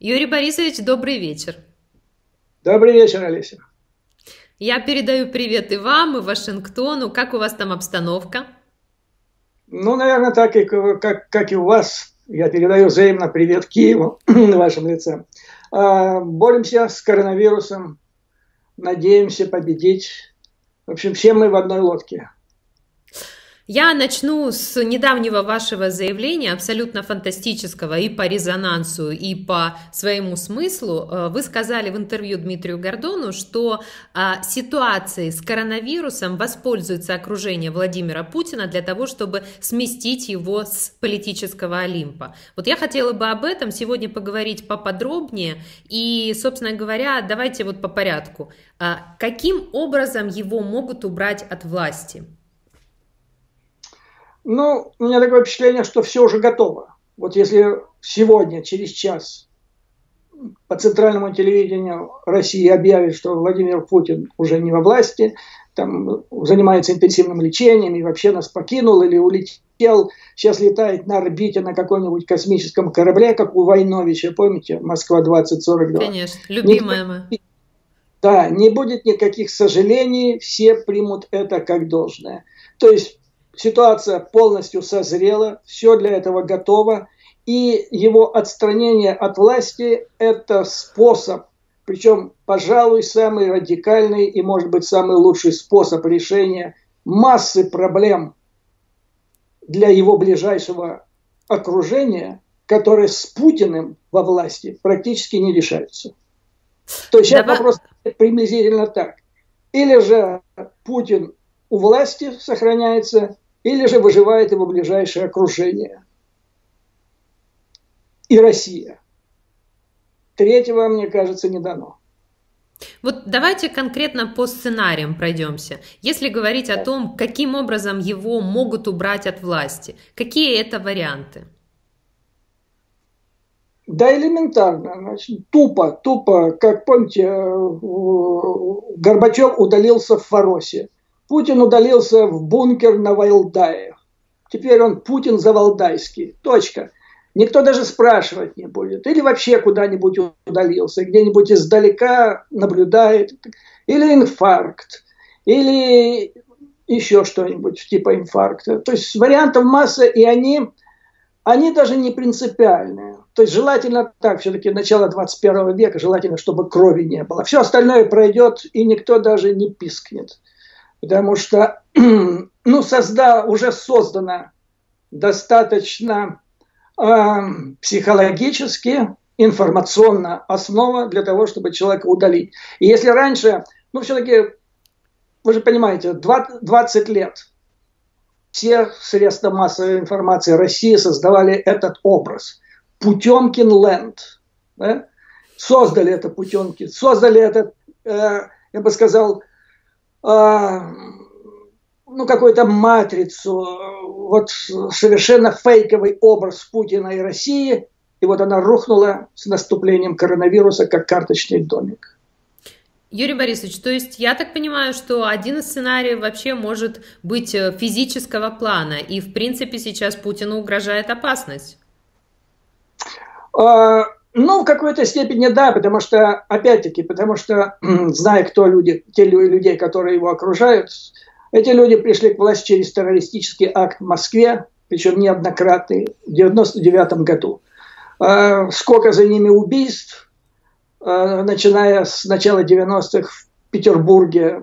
Юрий Борисович, добрый вечер. Добрый вечер, Олеся. Я передаю привет и вам, и Вашингтону. Как у вас там обстановка? Ну, наверное, так, и, как и у вас. Я передаю взаимно привет Киеву на вашем лице. Боремся с коронавирусом. Надеемся победить. В общем, все мы в одной лодке. Я начну с недавнего вашего заявления, абсолютно фантастического и по резонансу, и по своему смыслу. Вы сказали в интервью Дмитрию Гордону, что ситуацией с коронавирусом воспользуется окружение Владимира Путина для того, чтобы сместить его с политического Олимпа. Вот я хотела бы об этом сегодня поговорить поподробнее. И, собственно говоря, давайте вот по порядку. Каким образом его могут убрать от власти? Ну, у меня такое впечатление, что все уже готово. Вот если сегодня, через час, по центральному телевидению России объявят, что Владимир Путин уже не во власти, там занимается интенсивным лечением и вообще нас покинул или улетел, сейчас летает на орбите на каком-нибудь космическом корабле, как у Войновича, помните, Москва-2042. Конечно, любимая моя. Да, не будет никаких сожалений, все примут это как должное. То есть ситуация полностью созрела, все для этого готово, и его отстранение от власти – это способ, причем, пожалуй, самый радикальный и, может быть, самый лучший способ решения массы проблем для его ближайшего окружения, которые с Путиным во власти практически не решаются. То есть сейчас вопрос приблизительно так. Или же Путин у власти сохраняется, или же выживает его ближайшее окружение. И Россия. Третьего, мне кажется, не дано. Вот давайте конкретно по сценариям пройдемся. Если говорить о том, каким образом его могут убрать от власти, какие это варианты? Да элементарно, значит, тупо. Как помните, Горбачев удалился в Форосе. Путин удалился в бункер на Валдае. Теперь он Путин Завалдайский. Точка. Никто даже спрашивать не будет. Или вообще куда-нибудь удалился, где-нибудь издалека наблюдает. Или инфаркт. Или еще что-нибудь типа инфаркта. То есть вариантов масса, и они даже не принципиальные. То есть желательно так, все-таки начало 21 века, желательно, чтобы крови не было. Все остальное пройдет, и никто даже не пискнет. Потому что уже создано достаточно психологически, информационная основа для того, чтобы человека удалить. И если раньше, все-таки, вы же понимаете, 20 лет все средства массовой информации России создавали этот образ. Путёмкин-ленд. Да? Создали это Путёмкин, создали этот, я бы сказал, какую-то матрицу, вот совершенно фейковый образ Путина и России, и вот она рухнула с наступлением коронавируса, как карточный домик. Юрий Борисович, то есть я так понимаю, что один из сценариев вообще может быть физического плана, и в принципе сейчас Путину угрожает опасность? В какой-то степени да, потому что, опять-таки, зная, кто люди, те людей, которые его окружают, эти люди пришли к власти через террористический акт в Москве, причем неоднократный, в 1999 году. Сколько за ними убийств, начиная с начала 90-х в Петербурге,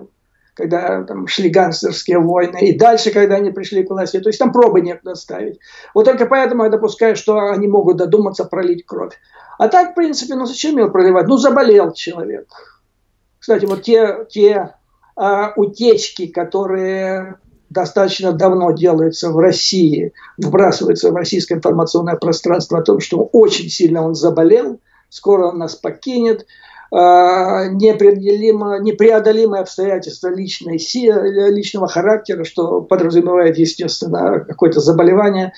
когда там шли гангстерские войны, и дальше, когда они пришли к власти. То есть там пробы некуда ставить. Вот только поэтому я допускаю, что они могут додуматься пролить кровь. А так, в принципе, зачем его проливать? Заболел человек. Кстати, вот те утечки, которые достаточно давно делаются в России, вбрасываются в российское информационное пространство о том, что очень сильно он заболел, скоро он нас покинет, непреодолимые обстоятельства личного характера, что подразумевает, естественно, какое-то заболевание.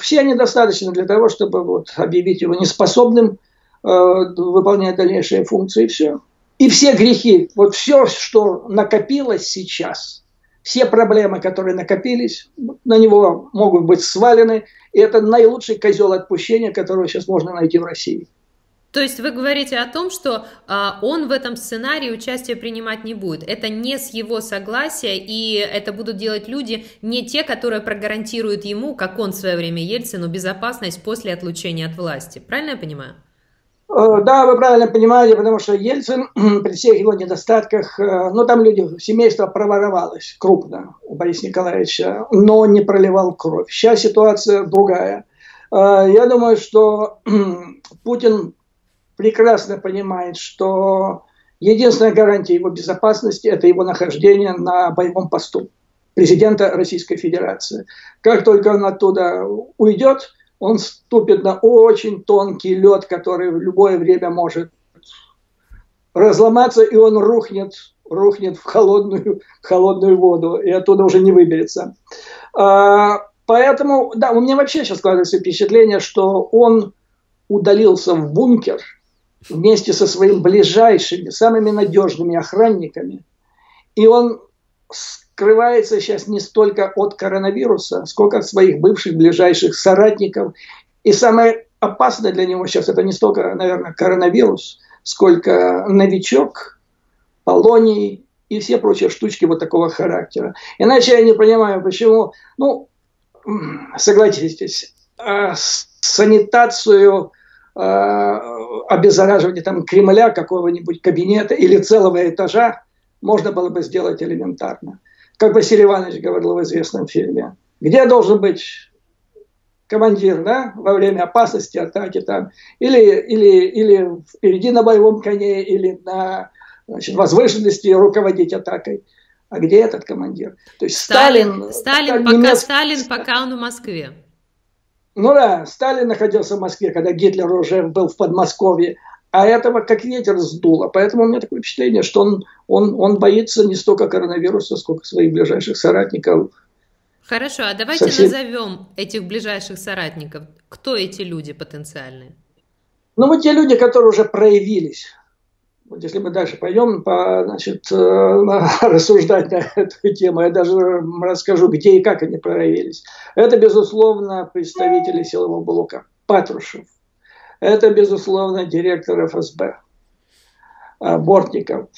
Все они достаточно для того, чтобы объявить его неспособным выполнять дальнейшие функции, и все. И все грехи, все, что накопилось сейчас, все проблемы, которые накопились, на него могут быть свалены. И это наилучший козел отпущения, которого сейчас можно найти в России. То есть вы говорите о том, что он в этом сценарии участие принимать не будет. Это не с его согласия, и это будут делать люди, не те, которые прогарантируют ему, как он в свое время Ельцину, безопасность после отлучения от власти. Правильно я понимаю? Да, вы правильно понимаете, потому что Ельцин при всех его недостатках, ну там люди, семейство проворовалось крупно у Бориса Николаевича, но он не проливал кровь. Сейчас ситуация другая. Я думаю, что Путин прекрасно понимает, что единственная гарантия его безопасности – это его нахождение на боевом посту президента Российской Федерации. Как только он оттуда уйдет, он вступит на очень тонкий лед, который в любое время может разломаться, и он рухнет в холодную воду, и оттуда уже не выберется. Поэтому, да, у меня вообще сейчас складывается впечатление, что он удалился в бункер вместе со своими ближайшими, самыми надежными охранниками, и он скрывается сейчас не столько от коронавируса, сколько от своих бывших ближайших соратников. И самое опасное для него сейчас это не столько, наверное, коронавирус, сколько новичок, полоний и все прочие штучки вот такого характера. Иначе я не понимаю, почему, ну, согласитесь, санитацию, обеззараживание там Кремля, какого-нибудь кабинета или целого этажа можно было бы сделать элементарно. Как Василий Иванович говорил в известном фильме, где должен быть командир, да, во время опасности, атаки, там, или впереди на боевом коне, или на, значит, возвышенности руководить атакой. А где этот командир? То есть Сталин пока он в Москве. Ну да, Сталин находился в Москве, когда Гитлер уже был в Подмосковье, а этого как ветер сдуло. Поэтому у меня такое впечатление, что он боится не столько коронавируса, сколько своих ближайших соратников. Хорошо, а давайте назовем этих ближайших соратников. Кто эти люди потенциальные? Ну вот те люди, которые уже проявились. Вот если мы дальше пойдем, значит, рассуждать на эту тему, я даже расскажу, где и как они проявились. Это, безусловно, представители силового блока, Патрушев. Это, безусловно, директор ФСБ, Бортников.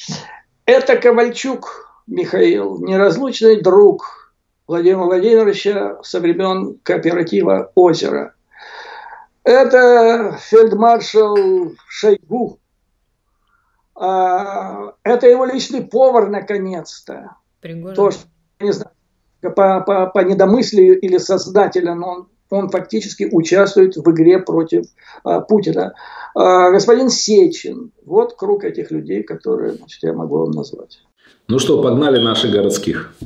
Это Ковальчук Михаил, неразлучный друг Владимира Владимировича со времен кооператива «Озеро». Это фельдмаршал Шойгу. Это его личный повар, наконец-то. То, что, не знаю, по недомыслию или сознательно, он фактически участвует в игре против Путина. Господин Сечин. Вот круг этих людей, которые, значит, я могу вам назвать. Ну что, погнали наших городских.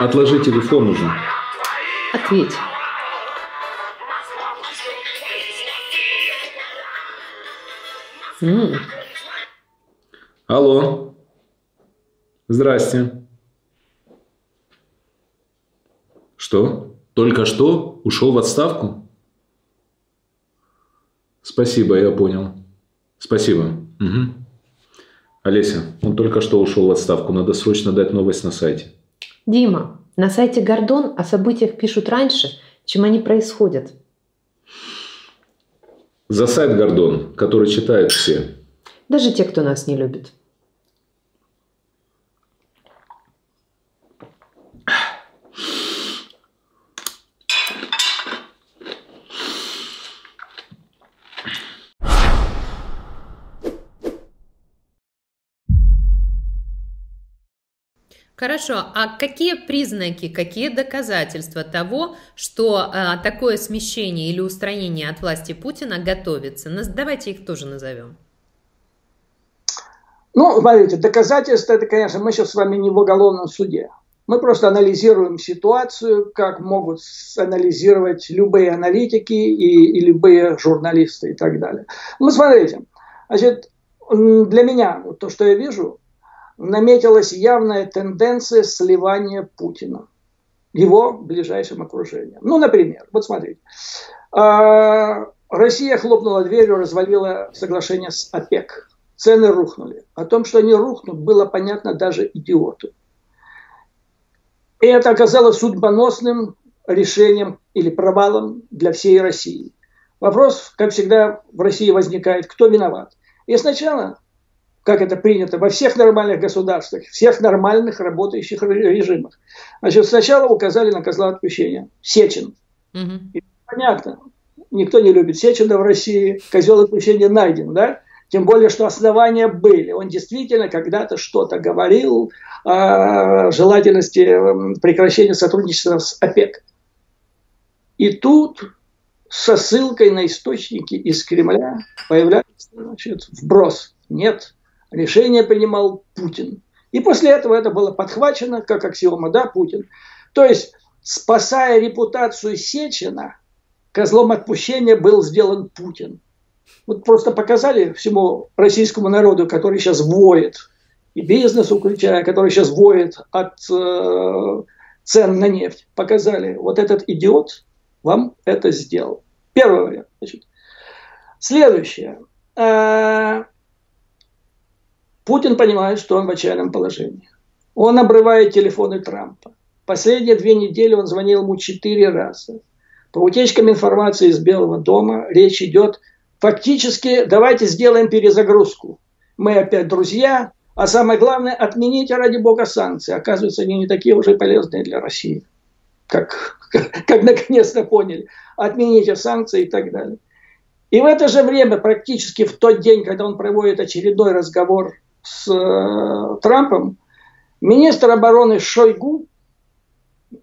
Отложи телефон уже. Ответь. Алло. Здрасте. Что? Только что? Ушел в отставку? Спасибо, я понял. Спасибо. Угу. Олеся, он только что ушел в отставку. Надо срочно дать новость на сайте. Дима, на сайте Гордон о событиях пишут раньше, чем они происходят. За сайт Гордон, который читают все. Даже те, кто нас не любит. Хорошо, а какие признаки, какие доказательства того, что такое смещение или устранение от власти Путина готовится? Давайте их тоже назовем. Ну, смотрите, доказательства, это, конечно, мы сейчас с вами не в уголовном суде. Мы просто анализируем ситуацию, как могут анализировать любые аналитики и любые журналисты и так далее. Ну, смотрите, значит, для меня, вот то, что я вижу, наметилась явная тенденция сливания Путина его ближайшим окружением. Ну, например, вот смотрите. Россия хлопнула дверью, развалила соглашение с ОПЕК. Цены рухнули. О том, что они рухнут, было понятно даже идиоту. И это оказалось судьбоносным решением или провалом для всей России. Вопрос, как всегда, в России возникает, кто виноват. И сначала, как это принято во всех нормальных государствах, всех нормальных работающих режимах, значит, сначала указали на козла отпущения. Сечин. И понятно, никто не любит Сечина в России, козел отпущения найден, да? Тем более, что основания были. Он действительно когда-то что-то говорил о желательности прекращения сотрудничества с ОПЕК. И тут со ссылкой на источники из Кремля появляется, значит, вброс. Нет, решение принимал Путин. И после этого это было подхвачено как аксиома, да, Путин. То есть, спасая репутацию Сечина, козлом отпущения был сделан Путин. Вот просто показали всему российскому народу, который сейчас воет, и бизнесу, включая, который сейчас воет от цен на нефть, показали, вот этот идиот вам это сделал. Первый вариант. Значит. Следующее. Путин понимает, что он в отчаянном положении. Он обрывает телефоны Трампа. Последние 2 недели он звонил ему 4 раза. По утечкам информации из Белого дома речь идет... Фактически, давайте сделаем перезагрузку. Мы опять друзья. А самое главное, отмените, ради бога, санкции. Оказывается, они не такие уже полезные для России, как наконец-то поняли. Отмените санкции и так далее. И в это же время, практически в тот день, когда он проводит очередной разговор с Трампом, министр обороны Шойгу,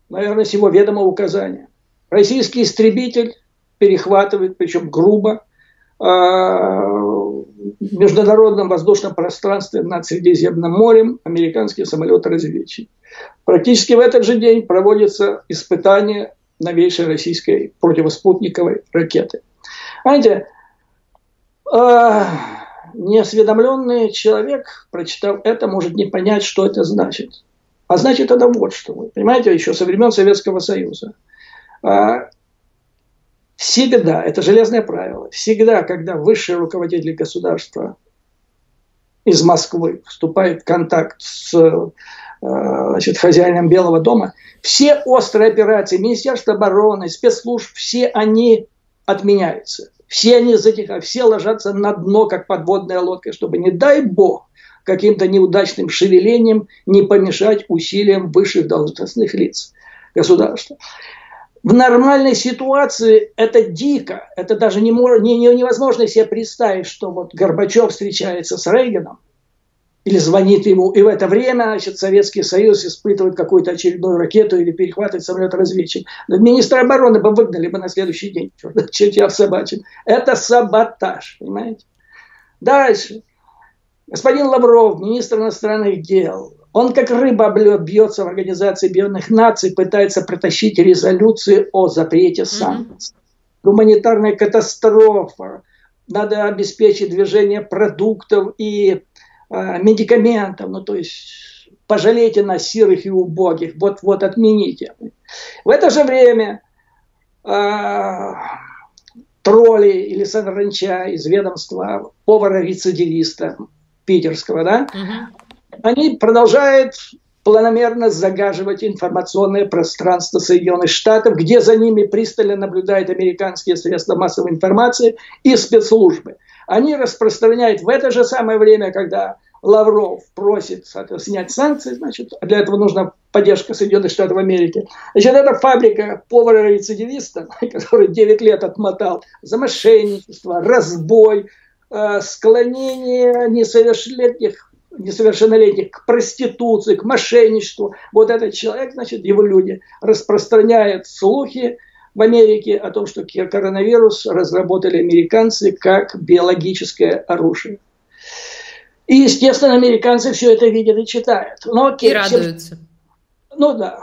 наверное, с его ведомого указания, российский истребитель перехватывает, причем грубо, в международном воздушном пространстве над Средиземным морем американский самолет-разведчик. Практически в этот же день проводится испытание новейшей российской противоспутниковой ракеты. Знаете, неосведомленный человек, прочитав это, может не понять, что это значит. А значит, это вот что. Понимаете, еще со времен Советского Союза. Всегда, это железное правило, всегда, когда высшие руководители государства из Москвы вступают в контакт с, значит, хозяином Белого дома, все острые операции, Министерство обороны, спецслужб, все они отменяются. Все они затихают, все ложатся на дно, как подводная лодка, чтобы, не дай бог, каким-то неудачным шевелением не помешать усилиям высших должностных лиц государства. В нормальной ситуации это дико, это даже невозможно себе представить, что вот Горбачев встречается с Рейганом или звонит ему, и в это время, значит, Советский Союз испытывает какую-то очередную ракету или перехватывает самолет-разведчик. Министра обороны бы выгнали бы на следующий день, черт я собачий. Это саботаж, понимаете? Дальше. Господин Лавров, министр иностранных дел. Он как рыба бьется в Организации Объединенных Наций, пытается протащить резолюции о запрете санкций. Гуманитарная катастрофа. Надо обеспечить движение продуктов и медикаментов. Ну, то есть, пожалейте на сирых и убогих. Вот-вот отмените. В это же время тролли или Санранча из ведомства повара-рецидивиста питерского, да, они продолжают планомерно загаживать информационное пространство Соединенных Штатов, где за ними пристально наблюдают американские средства массовой информации и спецслужбы. Они распространяют в это же самое время, когда Лавров просит снять санкции, значит, для этого нужна поддержка Соединенных Штатов Америки. Значит, это фабрика повара-рецидивиста, который 9 лет отмотал за мошенничество, разбой, склонение несовершеннолетних к проституции, к мошенничеству. Вот этот человек, значит, его люди распространяют слухи в Америке о том, что коронавирус разработали американцы как биологическое оружие. И, естественно, американцы все это видят и читают. Но, окей, и радуются. Ну да.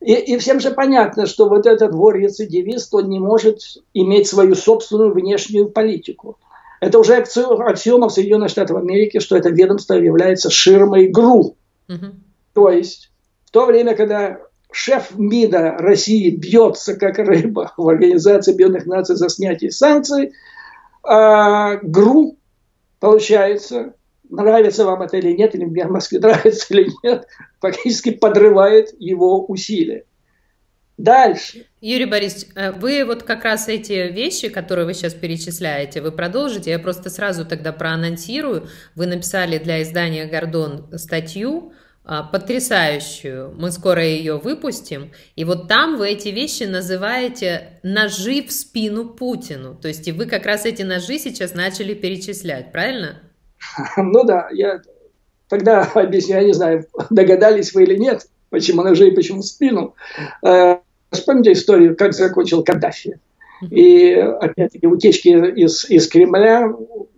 И всем же понятно, что вот этот вор-рецидивист, он не может иметь свою собственную внешнюю политику. Это уже аксиома в Соединенных Штатах Америки, что это ведомство является ширмой ГРУ. То есть, в то время, когда шеф МИДа России бьется как рыба в Организации Объединенных Наций за снятие санкций, ГРУ, получается, нравится вам это или нет, или мне Москве нравится или нет, фактически подрывает его усилия. Дальше. Юрий Борисович, вы вот как раз эти вещи, которые вы сейчас перечисляете, вы продолжите. Я просто сразу тогда проанонсирую. Вы написали для издания «Гордон» статью потрясающую. Мы скоро ее выпустим. И вот там вы эти вещи называете «ножи в спину Путину». То есть и вы как раз эти ножи сейчас начали перечислять, правильно? Ну да, я тогда объясню, я не знаю, догадались вы или нет, почему ножи и почему в спину. Вспомните историю, как закончил Каддафи. И, опять-таки, утечки из Кремля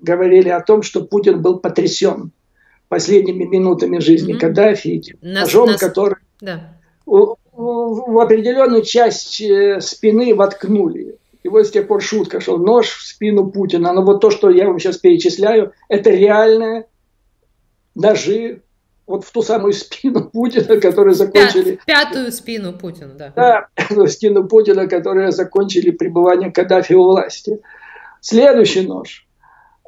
говорили о том, что Путин был потрясен последними минутами жизни Каддафи, ножом, который в определенную часть спины воткнули. И вот с тех пор шутка, что нож в спину Путина. Но вот то, что я вам сейчас перечисляю, это реальные ножи вот в ту самую спину Путина, которые закончили... Пятую спину Путина, да. Да, спину Путина, которые закончили пребывание Каддафи у власти. Следующий нож.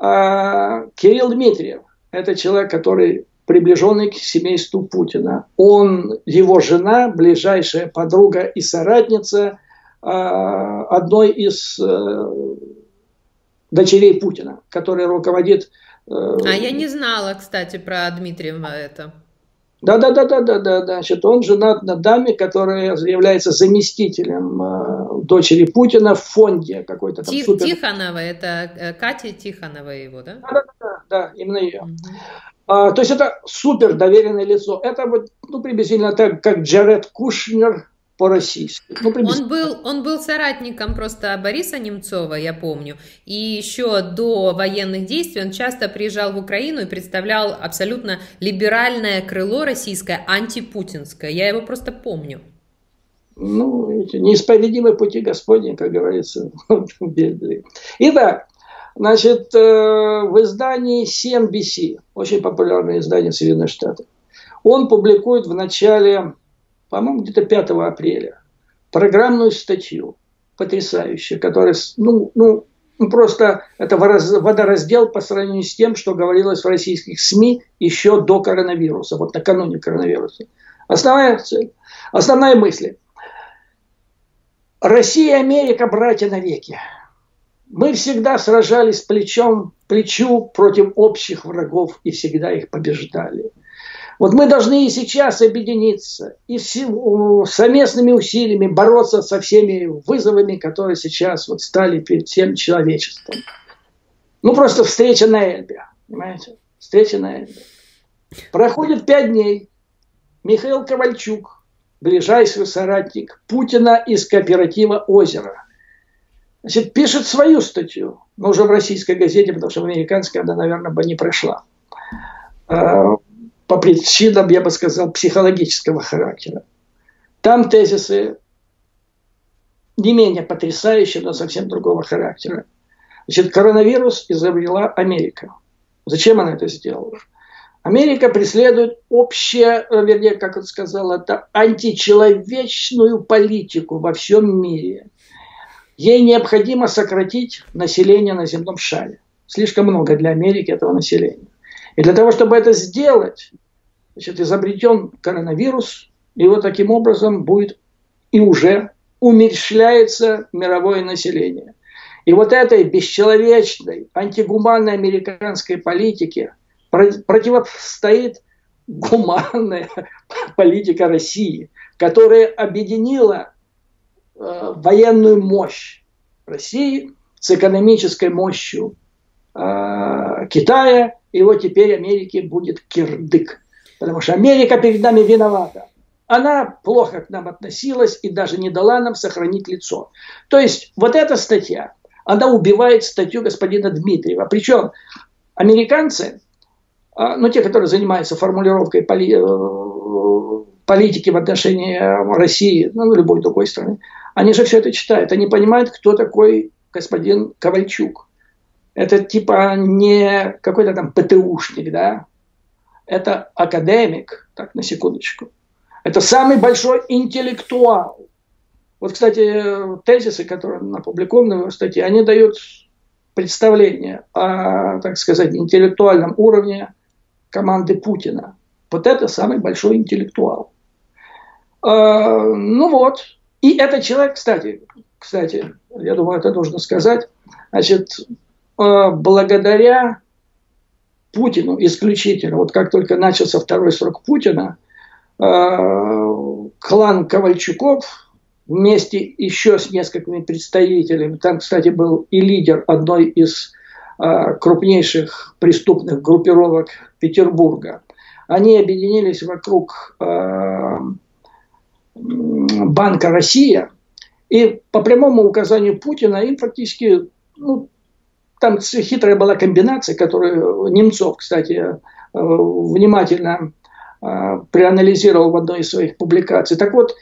Кирилл Дмитриев. Это человек, который приближенный к семейству Путина. Он, его жена, ближайшая подруга и соратница одной из дочерей Путина, которая руководит... А я не знала, кстати, про Дмитриева это. Да. Значит, он женат на даме, которая является заместителем дочери Путина в фонде какой-то там. Тихонова, это Катя Тихонова его, да? Да, именно ее. То есть это супер доверенное лицо. Это вот, ну, приблизительно так, как Джаред Кушнер по-российски. Ну, он был соратником просто Бориса Немцова, я помню. И еще до военных действий он часто приезжал в Украину и представлял абсолютно либеральное крыло российское, антипутинское. Я его просто помню. Ну, видите, неисповедимы пути Господни, как говорится. Итак, значит, в издании CNBC, очень популярное издание Соединенных Штатов, он публикует в начале... по-моему, где-то 5 апреля, программную статью, потрясающую, которая, ну, просто это водораздел по сравнению с тем, что говорилось в российских СМИ еще до коронавируса, вот накануне коронавируса. Основная цель, основная мысль. Россия и Америка – братья навеки. Мы всегда сражались плечом к плечу против общих врагов и всегда их побеждали. Вот мы должны и сейчас объединиться и совместными усилиями бороться со всеми вызовами, которые сейчас вот стали перед всем человечеством. Ну, просто встреча на Эльбе, понимаете? Встреча на Эльбе. Проходит 5 дней. Михаил Ковальчук, ближайший соратник Путина из кооператива «Озеро», значит, пишет свою статью, но уже в российской газете, потому что в американской она, наверное, бы не прошла. По причинам, я бы сказал, психологического характера. Там тезисы не менее потрясающие, но совсем другого характера. Значит, коронавирус изобрела Америка. Зачем она это сделала? Америка преследует общее, вернее, как он сказал, это античеловечную политику во всем мире. Ей необходимо сократить население на земном шаре. Слишком много для Америки этого населения. И для того, чтобы это сделать, значит, изобретен коронавирус, и вот таким образом будет и уже умерщвляется мировое население. И вот этой бесчеловечной, антигуманной американской политике противостоит гуманная политика России, которая объединила военную мощь России с экономической мощью Китая. И вот теперь Америке будет кирдык. Потому что Америка перед нами виновата. Она плохо к нам относилась и даже не дала нам сохранить лицо. То есть вот эта статья, она убивает статью господина Дмитриева. Причем американцы, ну те, которые занимаются формулировкой политики в отношении России, ну любой другой страны, они же все это читают. Они понимают, кто такой господин Ковальчук. Это типа не какой-то там ПТУшник, да? Это академик, так, на секундочку. Это самый большой интеллектуал. Вот, кстати, тезисы, которые опубликованы в статье, они дают представление о, так сказать, интеллектуальном уровне команды Путина. Вот это самый большой интеллектуал. Ну вот. И этот человек, кстати, я думаю, это нужно сказать, значит, благодаря Путину исключительно, вот как только начался второй срок Путина, клан Ковальчуков вместе еще с несколькими представителями, там, кстати, был и лидер одной из крупнейших преступных группировок Петербурга, они объединились вокруг Банка «Россия», и по прямому указанию Путина им фактически, ну, там хитрая была комбинация, которую Немцов, кстати, внимательно проанализировал в одной из своих публикаций. Так вот,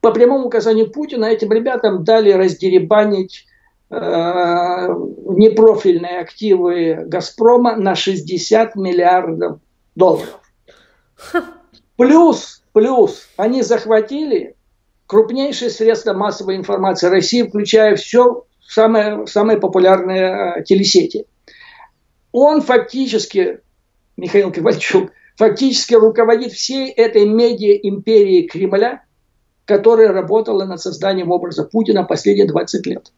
по прямому указанию Путина этим ребятам дали раздеребанить непрофильные активы «Газпрома» на 60 миллиардов долларов. Плюс они захватили крупнейшие средства массовой информации России, включая все самые популярные телесети. Он фактически, Михаил Ковальчук, фактически руководит всей этой медиа-империей Кремля, которая работала над созданием образа Путина последние 20 лет.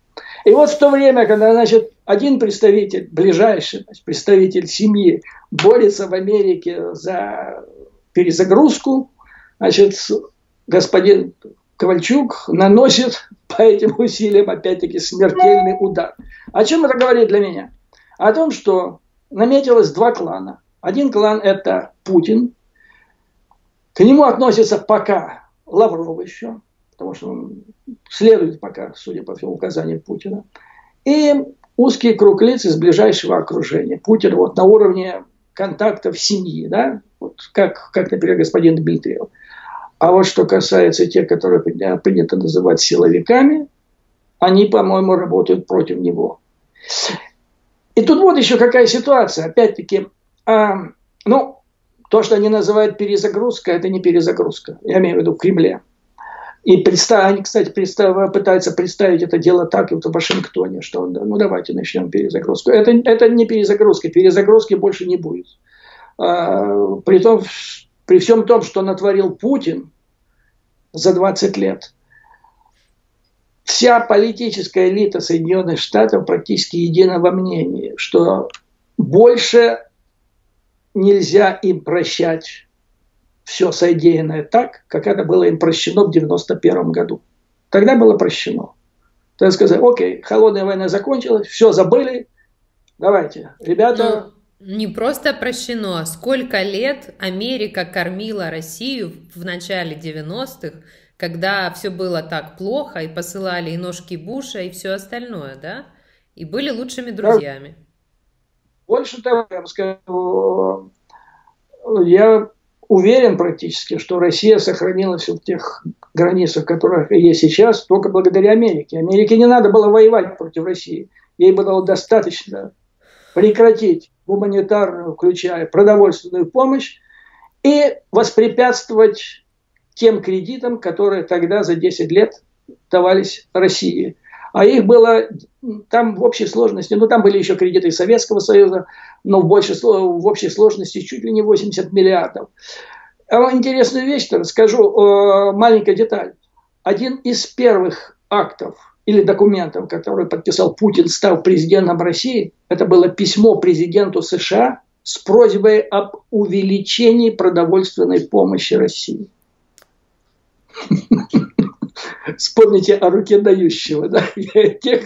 И вот в то время, когда, значит, один представитель, ближайший представитель семьи, борется в Америке за перезагрузку, значит, господин Ковальчук наносит по этим усилиям, опять-таки, смертельный удар. О чем это говорит для меня? О том, что наметилось два клана. Один клан – это Путин. К нему относится пока Лавров еще, потому что он следует пока, судя по всему, указаниям Путина. И узкий круг лиц из ближайшего окружения. Путин вот на уровне контактов семьи, да? Вот как, например, господин Дмитриев. А вот что касается тех, которые принято называть силовиками, они, по-моему, работают против него. И тут вот еще какая ситуация. Опять-таки, то, что они называют перезагрузка, это не перезагрузка. Я имею в виду в Кремле. И они, кстати, пытаются представить это дело так, вот в Вашингтоне, что ну давайте начнем перезагрузку. Это не перезагрузка. Перезагрузки больше не будет. При всем том, что натворил Путин за 20 лет, вся политическая элита Соединенных Штатов практически едина во мнении, что больше нельзя им прощать все содеянное так, как это было им прощено в 1991 году. Тогда было прощено. Тогда сказали, окей, холодная война закончилась, все забыли, давайте, ребята... Не просто прощено, сколько лет Америка кормила Россию в начале 90-х, когда все было так плохо, и посылали и ножки Буша, и все остальное, да? И были лучшими друзьями. Больше того, я вам скажу, я уверен практически, что Россия сохранилась в тех границах, которых есть сейчас, только благодаря Америке. Америке не надо было воевать против России, ей было достаточно прекратить гуманитарную, включая продовольственную помощь, и воспрепятствовать тем кредитам, которые тогда за 10 лет давались России. А их было там в общей сложности, ну там были еще кредиты Советского Союза, но в общей сложности чуть ли не 80 миллиардов. Интересную вещь расскажу, маленькая деталь. Один из первых актов или документом, который подписал Путин, став президентом России, это было письмо президенту США с просьбой об увеличении продовольственной помощи России. Вспомните о руке дающего, да? Тех,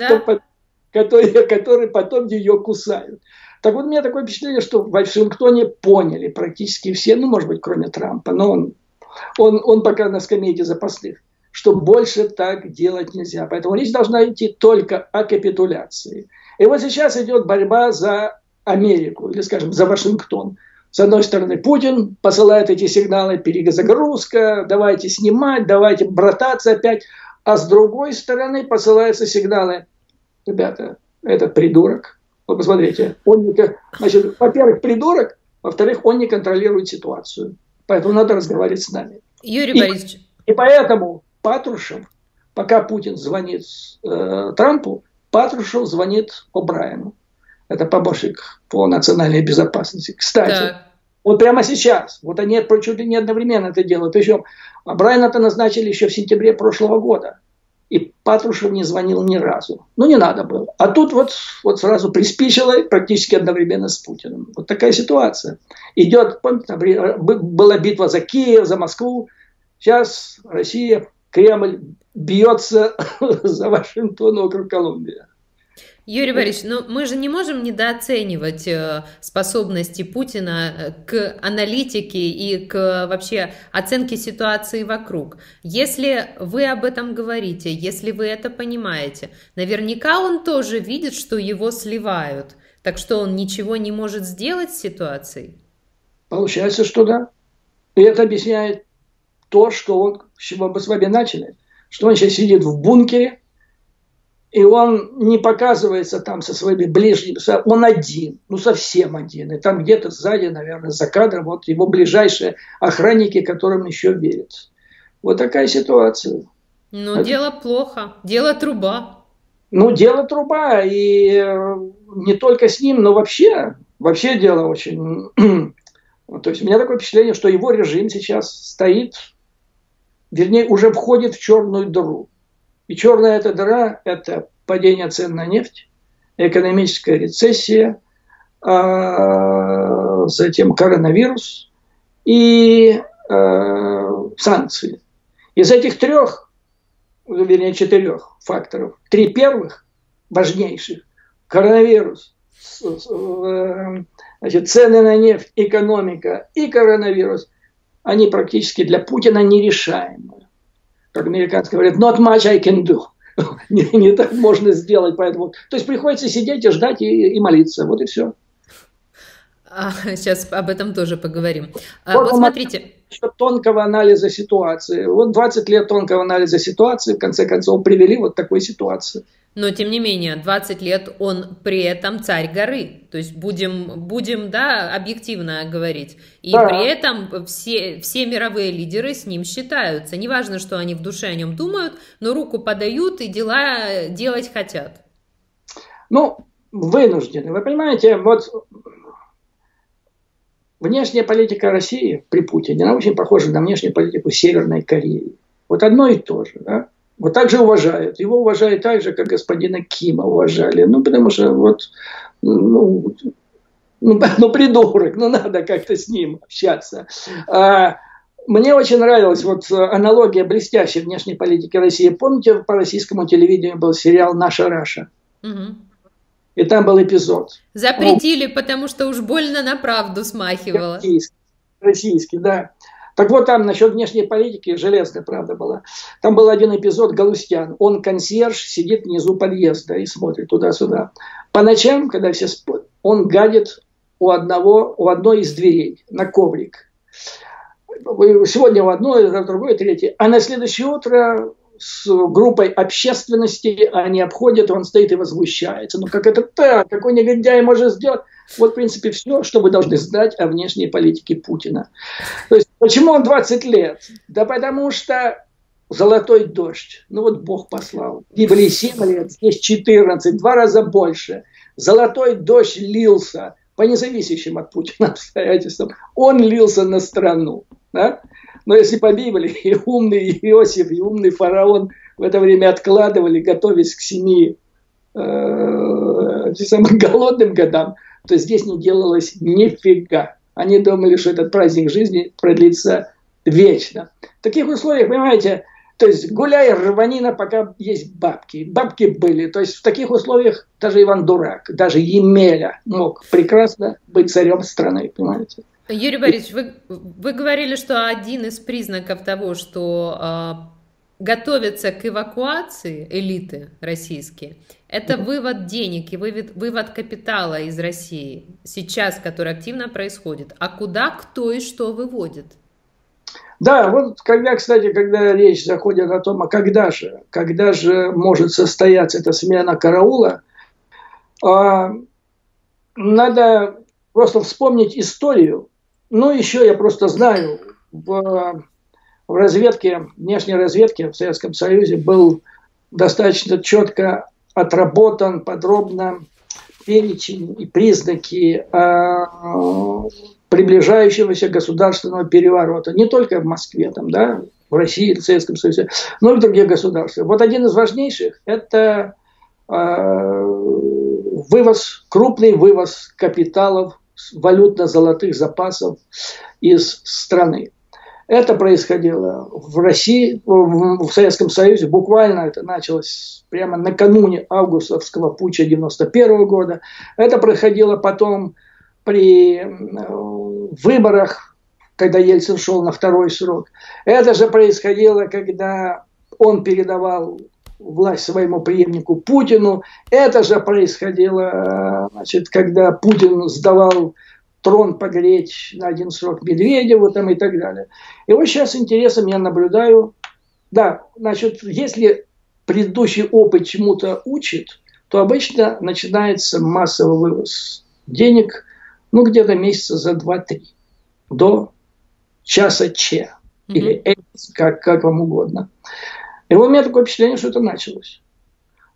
которые потом ее кусают. Так вот, у меня такое впечатление, что в Вашингтоне поняли практически все, ну, может быть, кроме Трампа, но он пока на скамейке запасных, что больше так делать нельзя. Поэтому речь должна идти только о капитуляции. И вот сейчас идет борьба за Америку, или, скажем, за Вашингтон. С одной стороны, Путин посылает эти сигналы, перезагрузка, давайте снимать, давайте брататься опять. А с другой стороны, посылаются сигналы, ребята, этот придурок, вот посмотрите, во-первых, придурок, во-вторых, он не контролирует ситуацию. Поэтому надо разговаривать с нами. Юрий Борисович. И поэтому... Патрушев, пока Путин звонит Трампу, Патрушев звонит О'Брайену. Это помощник по национальной безопасности. Кстати, да. Вот прямо сейчас. Вот они чуть ли не одновременно это делают. Причем Брайана-то назначили еще в сентябре прошлого года. И Патрушев не звонил ни разу. Ну, не надо было. А тут вот сразу приспичило практически одновременно с Путиным. Вот такая ситуация. Идет, помните, была битва за Киев, за Москву. Сейчас Россия, Кремль бьется за Вашингтон округ Колумбия. Юрий Борисович, но мы же не можем недооценивать способности Путина к аналитике и к вообще оценке ситуации вокруг. Если вы об этом говорите, если вы это понимаете, наверняка он тоже видит, что его сливают. Так что он ничего не может сделать с ситуацией? Получается, что да. И это объясняет то, что он, с чего мы с вами начали, что он сейчас сидит в бункере. И он не показывается там со своими ближними, он один, ну совсем один. И там где-то сзади, наверное, за кадром вот его ближайшие охранники, которым еще верят. Вот такая ситуация. Ну, дело плохо, дело труба. Ну, дело труба, и не только с ним, но вообще дело очень... То есть у меня такое впечатление, что его режим сейчас стоит, вернее, уже входит в черную дыру. И черная эта дыра – это падение цен на нефть, экономическая рецессия, затем коронавирус и санкции. Из этих четырех факторов, три первых важнейших – коронавирус, значит, цены на нефть, экономика и коронавирус – они практически для Путина нерешаемы. Как американцы говорят, not much I can do. не так можно сделать, поэтому... То есть приходится сидеть и ждать, и молиться. Вот и все. Сейчас об этом тоже поговорим. Вот смотрите. Тонкого анализа ситуации. Вот 20 лет тонкого анализа ситуации, в конце концов, привели вот к такой ситуации. Но, тем не менее, 20 лет он при этом царь горы. То есть будем да, объективно говорить. И да. При этом все мировые лидеры с ним считаются. Неважно, что они в душе о нем думают, но руку подают и дела делать хотят. Ну, вынуждены. Вы понимаете, вот... Внешняя политика России при Путине, она очень похожа на внешнюю политику Северной Кореи. Вот одно и то же. Да? Вот так же уважают. Его уважают так же, как господина Кима уважали. Ну, потому что вот, придурок, надо как-то с ним общаться. Мне очень нравилась вот аналогия блестящей внешней политики России. Помните, по российскому телевидению был сериал «Наша Раша»? Угу. И там был эпизод. Запретили, потому что уж больно на правду смахивало. Российский, да. Так вот там насчет внешней политики железная правда была. Там был один эпизод Галустян. Он консьерж, сидит внизу подъезда и смотрит туда-сюда. По ночам, когда все спят, он гадит у одной из дверей на коврик. Сегодня у одной, завтра другой, третьей. А на следующее утро... с группой общественности они обходят, он стоит и возмущается. Ну как это так? Какой негодяй может сделать? Вот, в принципе, все, что вы должны знать о внешней политике Путина. То есть, почему он 20 лет? Да потому что золотой дождь. Ну вот Бог послал. Библии 7 лет, здесь 14, 2 раза больше. Золотой дождь лился по независящим от Путина обстоятельствам. Он лился на страну. Да? Но если по Библии и умный Иосиф, и умный фараон в это время откладывали, готовясь к 7 голодным годам, то здесь не делалось нифига. Они думали, что этот праздник жизни продлится вечно. В таких условиях, понимаете, то есть гуляй, рванина, пока есть бабки. Бабки были. То есть в таких условиях даже Иван Дурак, даже Емеля мог прекрасно быть царем страны, понимаете. Юрий Борисович, вы говорили, что один из признаков того, что готовятся к эвакуации элиты российские, это вывод денег и вывод капитала из России сейчас, который активно происходит. А куда, кто и что выводит? Да, вот когда речь заходит о том, а когда же может состояться эта смена караула, надо просто вспомнить историю. Ну, еще я просто знаю, в разведке, внешней разведке в Советском Союзе был достаточно четко отработан подробно перечень и признаки приближающегося государственного переворота. Не только в Москве, там, да, в России, в Советском Союзе, но и в других государствах. Вот один из важнейших – это вывоз, крупный вывоз капиталов, валютно-золотых запасов из страны. Это происходило в России, в Советском Союзе. Буквально это началось прямо накануне августовского путча 1991 года. Это происходило потом при выборах, когда Ельцин шел на второй срок. Это же происходило, когда он передавал власть своему преемнику Путину. Это же происходило, значит, когда Путин сдавал трон погреть на один срок Медведеву там, и так далее. И вот сейчас с интересом я наблюдаю. Да, значит, если предыдущий опыт чему-то учит, то обычно начинается массовый вывоз денег, ну, где-то месяца за 2-3 до часа Ч. Или как вам угодно. И вот у меня такое впечатление, что это началось.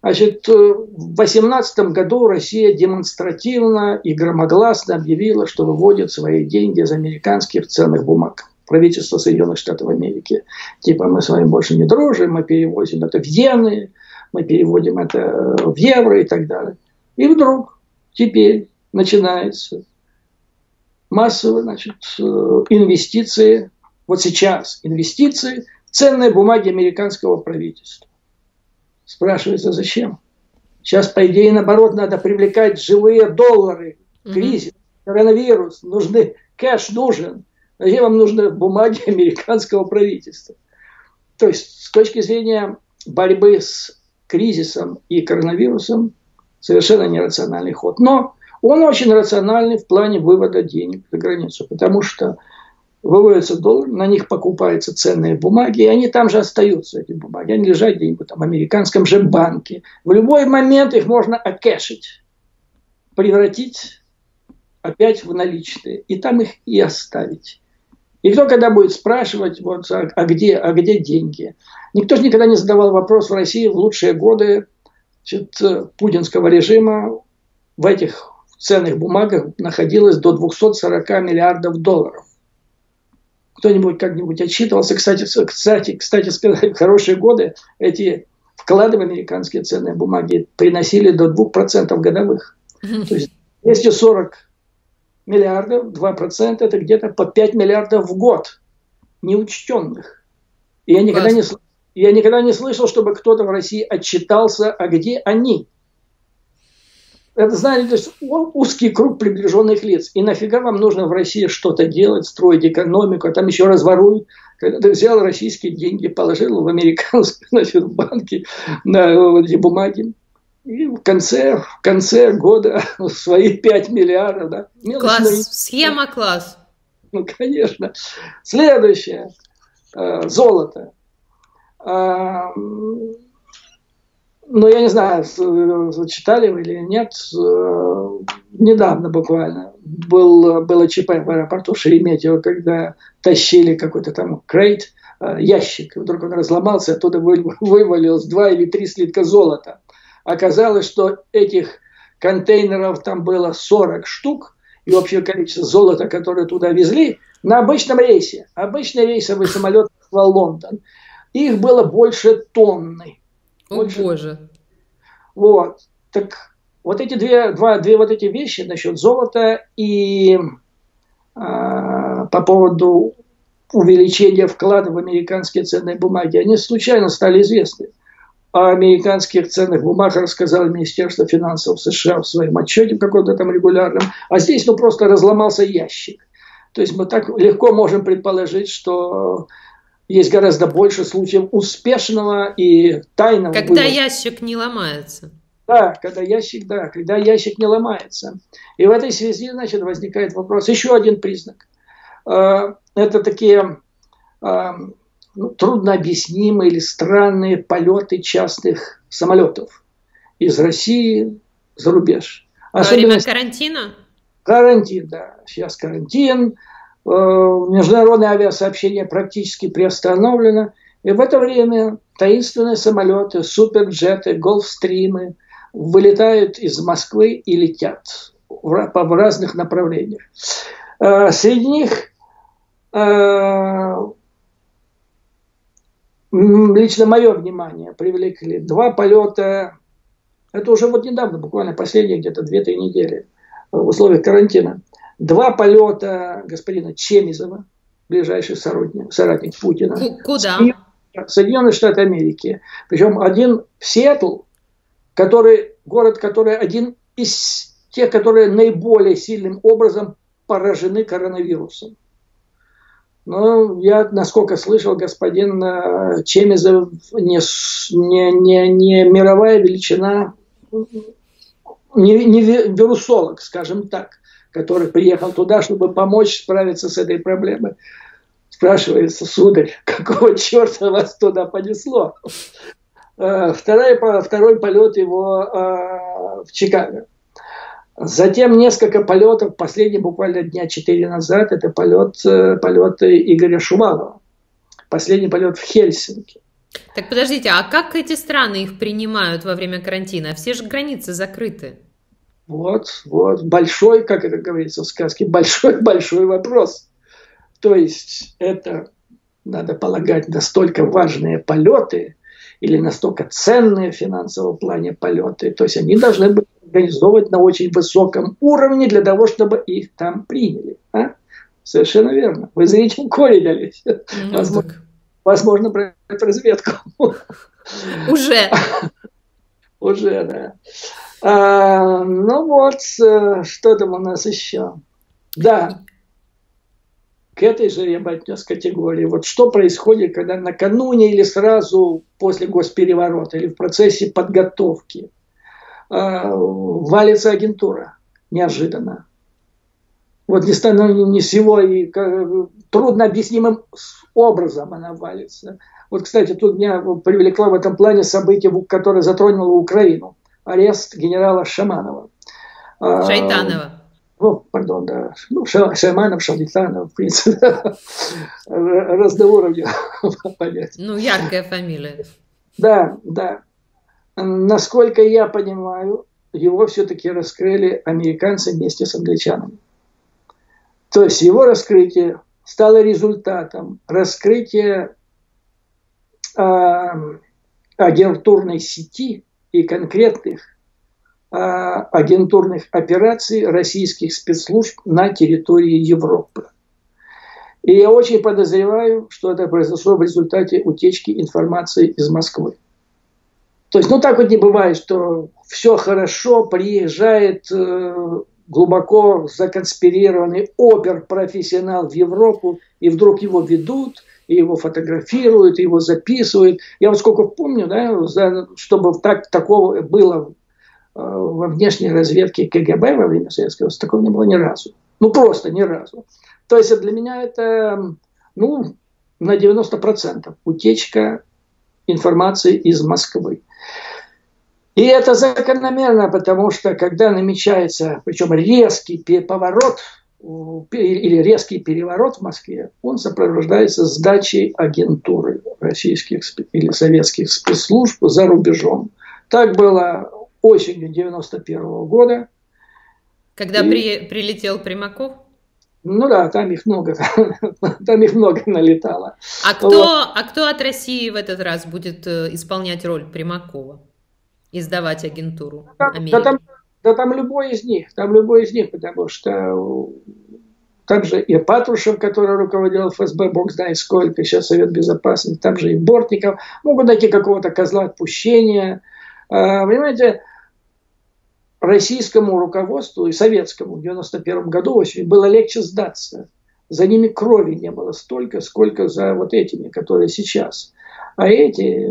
Значит, в 2018 году Россия демонстративно и громогласно объявила, что выводит свои деньги из американских ценных бумаг. Правительство Соединенных Штатов Америки. Типа, мы с вами больше не дружим, мы переводим это в иены, мы переводим это в евро и так далее. И вдруг теперь начинается массово, значит, инвестиции, вот сейчас инвестиции в ценные бумаги американского правительства. Спрашивается, зачем? Сейчас, по идее, наоборот, надо привлекать живые доллары. Кризис, коронавирус, нужны, кэш нужен. Зачем вам нужны бумаги американского правительства? То есть, с точки зрения борьбы с кризисом и коронавирусом, совершенно нерациональный ход. Но он очень рациональный в плане вывода денег за границу, потому что выводятся доллары, на них покупаются ценные бумаги, и они там же остаются, эти бумаги. Они лежат где-нибудь там в американском же банке. В любой момент их можно окэшить, превратить опять в наличные, и там их и оставить. И кто когда будет спрашивать, вот, а где деньги? Никто же никогда не задавал вопрос в России в лучшие годы, значит, путинского режима. В этих ценных бумагах находилось до 240 миллиардов долларов. Кто-нибудь как-нибудь отчитывался. Кстати сказать, в хорошие годы эти вклады в американские ценные бумаги приносили до 2% годовых. То есть 240 миллиардов, 2% это где-то по 5 миллиардов в год неучтенных. И я никогда не слышал, чтобы кто-то в России отчитался, а где они. Это, знаете, то есть узкий круг приближенных лиц. И нафига вам нужно в России что-то делать, строить экономику, а там еще раз воруют. Когда ты взял российские деньги, положил в американские, значит, банки на эти бумаги, и в конце года свои 5 миллиардов. Да, класс, схема класс. Ну, конечно. Следующее. Золото. Но я не знаю, читали вы или нет, недавно буквально было ЧП в аэропорту Шереметьево, когда тащили какой-то там крейт, ящик, вдруг он разломался, оттуда вывалилось 2 или 3 слитка золота. Оказалось, что этих контейнеров там было 40 штук, и общее количество золота, которое туда везли, на обычном рейсе, обычный рейсовый самолет в Лондон, их было больше тонны. О, Боже. Вот. Так вот эти две вот эти вещи насчет золота и по поводу увеличения вкладов в американские ценные бумаги, они случайно стали известны. О американских ценных бумагах рассказало Министерство финансов США в своем отчете каком-то там регулярном. А здесь ну просто разломался ящик. То есть мы так легко можем предположить, что есть гораздо больше случаев успешного и тайного вывоза. Когда ящик не ломается. Да, когда ящик не ломается. И в этой связи, значит, возникает вопрос. Еще один признак. Это такие труднообъяснимые или странные полеты частных самолетов из России за рубеж. Особенно во время карантина? Карантин, да. Сейчас карантин. Международное авиасообщение практически приостановлено. И в это время таинственные самолеты, суперджеты, голфстримы вылетают из Москвы и летят в разных направлениях. Среди них лично мое внимание привлекли два полета. Это уже вот недавно, буквально последние где-то 2-3 недели в условиях карантина. Два полета господина Чемизова, ближайший соратник Путина. Куда? Соединенные Штаты Америки. Причем один в Сиэтл, город, который один из тех, которые наиболее сильным образом поражены коронавирусом. Но я, насколько слышал, господин Чемизов не мировая величина, не вирусолог, скажем так, который приехал туда, чтобы помочь справиться с этой проблемой. Спрашивается, сударь, какого черта вас туда понесло? Второй полет его в Чикаго. Затем несколько полетов, последний буквально дня 4 назад, это полеты Игоря Шувалова. Последний полет в Хельсинки. Так подождите, а как эти страны их принимают во время карантина? Все же границы закрыты. Вот, большой, как это говорится в сказке, большой вопрос. То есть это, надо полагать, настолько важные полеты или настолько ценные в финансовом плане полеты. То есть они должны быть организовывать на очень высоком уровне для того, чтобы их там приняли. А? Совершенно верно. Вы зрителям корень дали. Возможно, брать разведку. Уже, да. Ну вот, что там у нас еще? Да. К этой же я бы отнес категории. Вот что происходит, когда накануне или сразу после госпереворота, или в процессе подготовки валится агентура неожиданно. Вот ни с сего и трудно объяснимым образом она валится. Вот, кстати, тут меня привлекло в этом плане событие, которое затронуло Украину. Арест генерала Шаманова. Шайтанова. Шайтанов, в принципе. Разноуровне. Яркая фамилия. Да. Насколько я понимаю, его все-таки раскрыли американцы вместе с англичанами. То есть его раскрытие стало результатом раскрытия агентурной сети и конкретных агентурных операций российских спецслужб на территории Европы. И я очень подозреваю, что это произошло в результате утечки информации из Москвы. То есть, так вот не бывает, что все хорошо, приезжает глубоко законспирированный опер-профессионал в Европу, и вдруг его ведут, и его фотографируют, и его записывают. Я вот сколько помню, чтобы такого было во внешней разведке КГБ во время Советского Союза, такого не было ни разу. Просто ни разу. То есть, для меня это на 90% утечка информации из Москвы. И это закономерно, потому что когда намечается, причем резкий поворот или резкий переворот в Москве, он сопровождается сдачей агентуры российских или советских спецслужб за рубежом. Так было осенью 91-го года. Когда прилетел Примаков? Там их много, налетало. А кто от России в этот раз будет исполнять роль Примакова? Издавать агентуру Америки? Там любой из них, потому что там же и Патрушев, который руководил ФСБ, бог знает сколько, сейчас Совет Безопасности, там же и Бортников, могут найти какого-то козла отпущения. Понимаете, российскому руководству и советскому в 91 году очень было легче сдаться. За ними крови не было столько, сколько за вот этими, которые сейчас. А эти,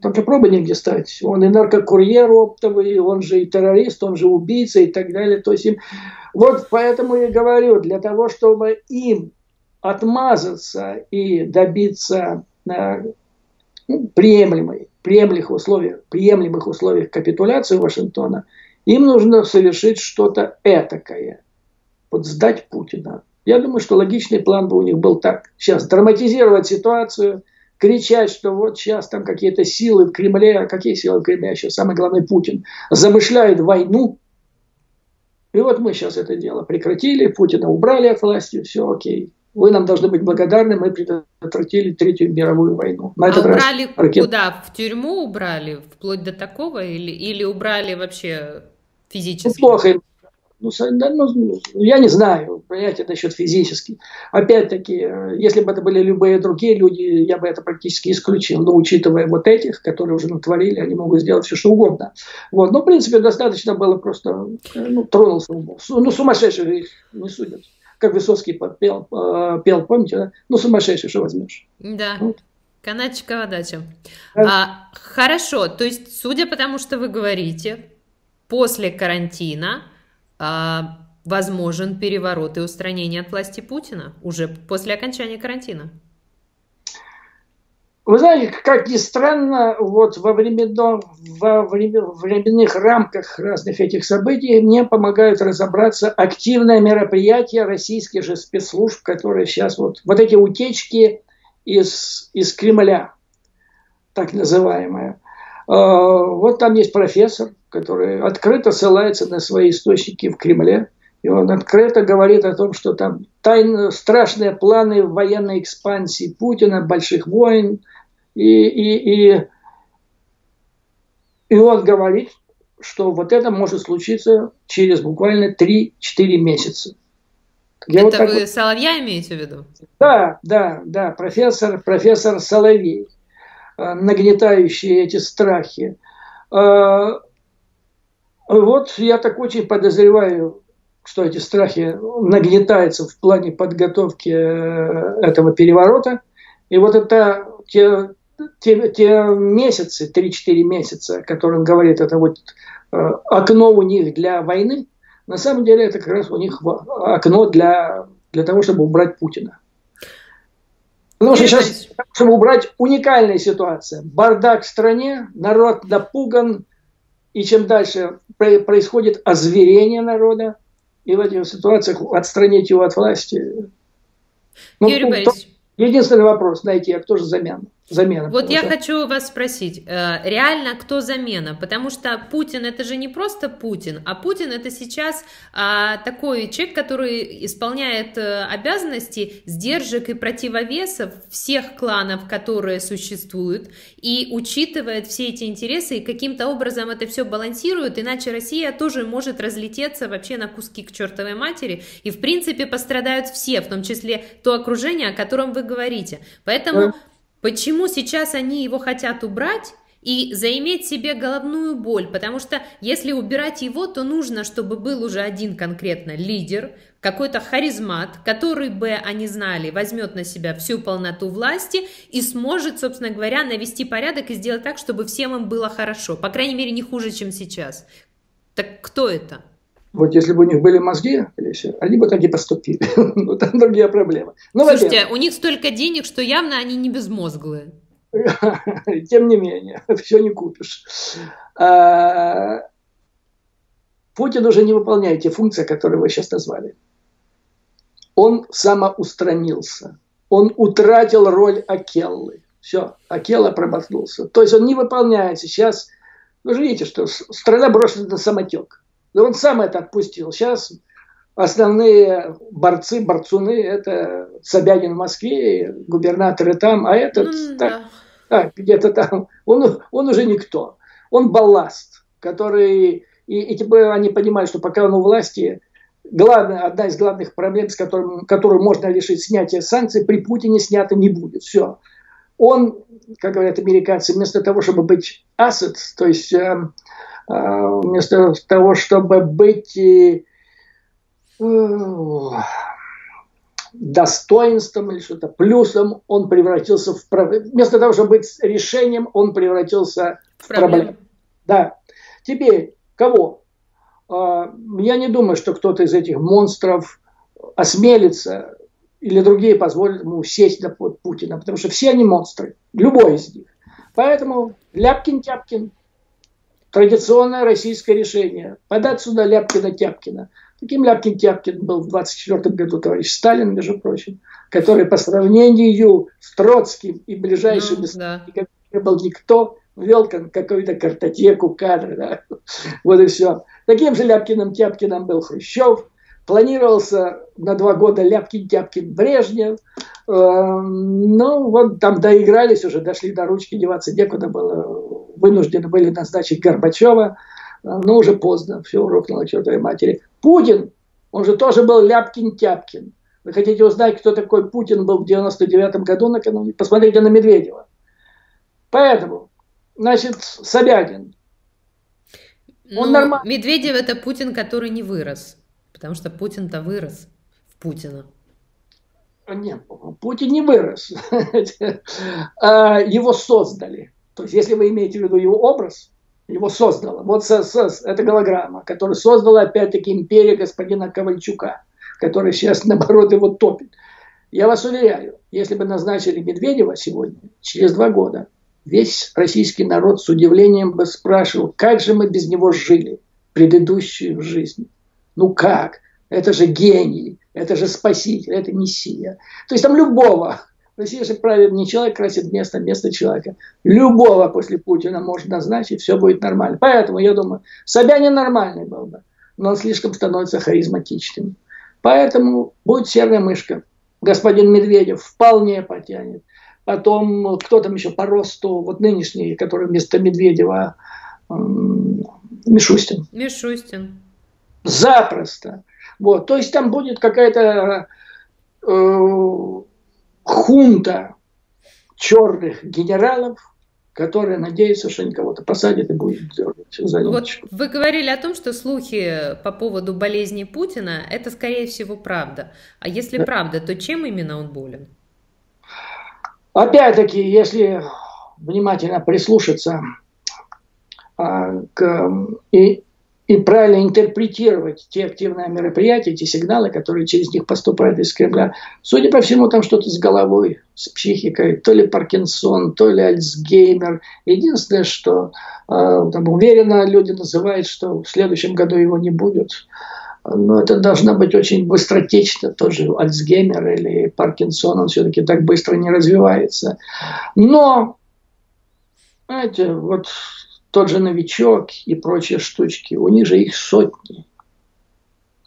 там же пробы негде стать. Он и наркокурьер оптовый, он же и террорист, он же убийца и так далее. То есть поэтому я говорю, для того, чтобы им отмазаться и добиться приемлемых условиях капитуляции Вашингтона, им нужно совершить что-то этакое. Сдать Путина. Я думаю, что логичный план бы у них был так. Сейчас драматизировать ситуацию, кричать, что вот сейчас там какие-то силы в Кремле, а какие силы в Кремле, сейчас самое главное Путин, замышляет войну, И вот мы сейчас это дело прекратили, Путина убрали от власти, все окей. Вы нам должны быть благодарны, мы предотвратили Третью мировую войну. На этот убрали раз куда? В тюрьму убрали? Вплоть до такого? Или убрали вообще физически? Плохо. Ну, я не знаю, понимаете, насчет физически. Опять-таки, если бы это были любые другие люди, я бы это практически исключил. Но учитывая вот этих, которые уже натворили, они могут сделать все, что угодно. Вот. Но, в принципе, достаточно было просто, ну, тронулся умом. Ну, сумасшедших их не судят. Как Высоцкий пел, помните, да? Ну, сумасшедший, что возьмешь. Да. Вот. Канадчикова дача. Хорошо, то есть, судя по тому, что вы говорите, после карантина возможен переворот и устранение от власти Путина уже после окончания карантина. Вы знаете, как ни странно, вот во временных рамках разных этих событий мне помогают разобраться активные мероприятия российских же спецслужб, которые сейчас вот эти утечки из Кремля, так называемые. Вот там есть профессор, который открыто ссылается на свои источники в Кремле. И он открыто говорит о том, что там страшные планы военной экспансии Путина, больших войн. И он говорит, что вот это может случиться через буквально 3-4 месяца. Это вы Соловья имеете в виду? Да, профессор Соловей, нагнетающий эти страхи. Вот я так очень подозреваю, что эти страхи нагнетаются в плане подготовки этого переворота. И вот это те месяцы, 3-4 месяца, о которых он говорит, это вот окно у них для войны, на самом деле это как раз у них окно для того, чтобы убрать Путина. Потому что сейчас, чтобы убрать, уникальная ситуация. Бардак в стране, народ напуган, и чем дальше происходит озверение народа, и в этих ситуациях отстранить его от власти. Ну, Юрий Борисович, единственный вопрос найти, а кто же замена? Вот я хочу вас спросить, реально кто замена? Потому что Путин это же не просто Путин, а Путин это сейчас такой человек, который исполняет обязанности сдержек и противовесов всех кланов, которые существуют, и учитывает все эти интересы, и каким-то образом это все балансирует, иначе Россия тоже может разлететься вообще на куски к чертовой матери, и в принципе пострадают все, в том числе то окружение, о котором вы говорите. Поэтому... Почему сейчас они его хотят убрать и заиметь себе головную боль? Потому что если убирать его, то нужно, чтобы был уже один конкретно лидер, какой-то харизмат, который бы, они знали, возьмет на себя всю полноту власти и сможет, собственно говоря, навести порядок и сделать так, чтобы всем им было хорошо. По крайней мере, не хуже, чем сейчас. Так кто это? Вот если бы у них были мозги, они бы так и поступили. Но там другие проблемы. Но, слушайте, у них столько денег, что явно они не безмозглые. Тем не менее, все не купишь. Путин уже не выполняет те функции, которые вы сейчас назвали. Он самоустранился. Он утратил роль Акеллы. Все, Акелла промахнулся. То есть он не выполняет сейчас... Вы же видите, что страна брошена на самотек. Но он сам это отпустил. Сейчас основные борцуны, это Собянин в Москве, губернаторы там, а этот где-то там. Он уже никто. Он балласт, который... И типа, они понимают, что пока он у власти, одна из главных проблем, которую можно решить, снятие санкций, при Путине снято не будет. Все. Он, как говорят американцы, вместо того, чтобы быть asset, то есть... вместо того, чтобы быть достоинством или что-то, плюсом, он превратился в проблему. Вместо того, чтобы быть решением, он превратился в проблему. Да. Теперь, кого? Я не думаю, что кто-то из этих монстров осмелится или другие позволят ему сесть на под Путина, потому что все они монстры, любой из них. Поэтому Ляпкин-Тяпкин. Традиционное российское решение. Подать сюда Ляпкина-Тяпкина. Таким Ляпкин-Тяпкин был в 1924 году товарищ Сталин, между прочим, который по сравнению с Троцким и ближайшими был никто. вел какую-то картотеку кадры. Да? Вот и все. Таким же Ляпкиным-Тяпкиным был Хрущев. Планировался на 2 года Ляпкин-Тяпкин-Брежнев. Ну, вот там доигрались уже, дошли до ручки, деваться некуда было. Вынуждены были назначить Горбачева. Но уже поздно, все рухнуло к чертовой матери. Путин, он же тоже был Ляпкин-Тяпкин. Вы хотите узнать, кто такой Путин был в 99 году накануне? Посмотрите на Медведева. Поэтому, значит, Собянин. Он нормально. Медведев — это Путин, который не вырос. Потому что Путин-то вырос в Путина. Нет, Путин не вырос. Его создали. То есть, если вы имеете в виду его образ, его создала. Вот это голограмма, которую создала опять-таки империя господина Ковальчука, который сейчас, наоборот, его топит. Я вас уверяю, если бы назначили Медведева сегодня, через 2 года, весь российский народ с удивлением бы спрашивал, как же мы без него жили предыдущую жизнь. Ну как? Это же гений, это же спаситель, это мессия. То есть там любого, Россия же правит, не человек красит место, место человека. Любого после Путина можно назначить, все будет нормально. Поэтому, я думаю, Собянин нормальный был бы, но он слишком становится харизматичным. Поэтому будет серая мышка. Господин Медведев вполне потянет. Потом, кто там еще по росту, вот нынешний, который вместо Медведева, Мишустин. Мишустин. Запросто. Вот. То есть там будет какая-то хунта черных генералов, которые надеются, что они кого-то посадят и будут дергать за ниточку. Вот вы говорили о том, что слухи по поводу болезни Путина, это, скорее всего, правда. А если да. Правда, то чем именно он болен? Опять-таки, если внимательно прислушаться и правильно интерпретировать те активные мероприятия, те сигналы, которые через них поступают из Кремля, судя по всему, там что-то с головой, с психикой, то ли Паркинсон, то ли Альцгеймер. Единственное, что там уверенно люди называют, что в следующем году его не будет. Но это должно быть очень быстротечно, тоже Альцгеймер или Паркинсон, он все-таки так быстро не развивается. Но, знаете, вот тот же новичок и прочие штучки, у них же их сотни.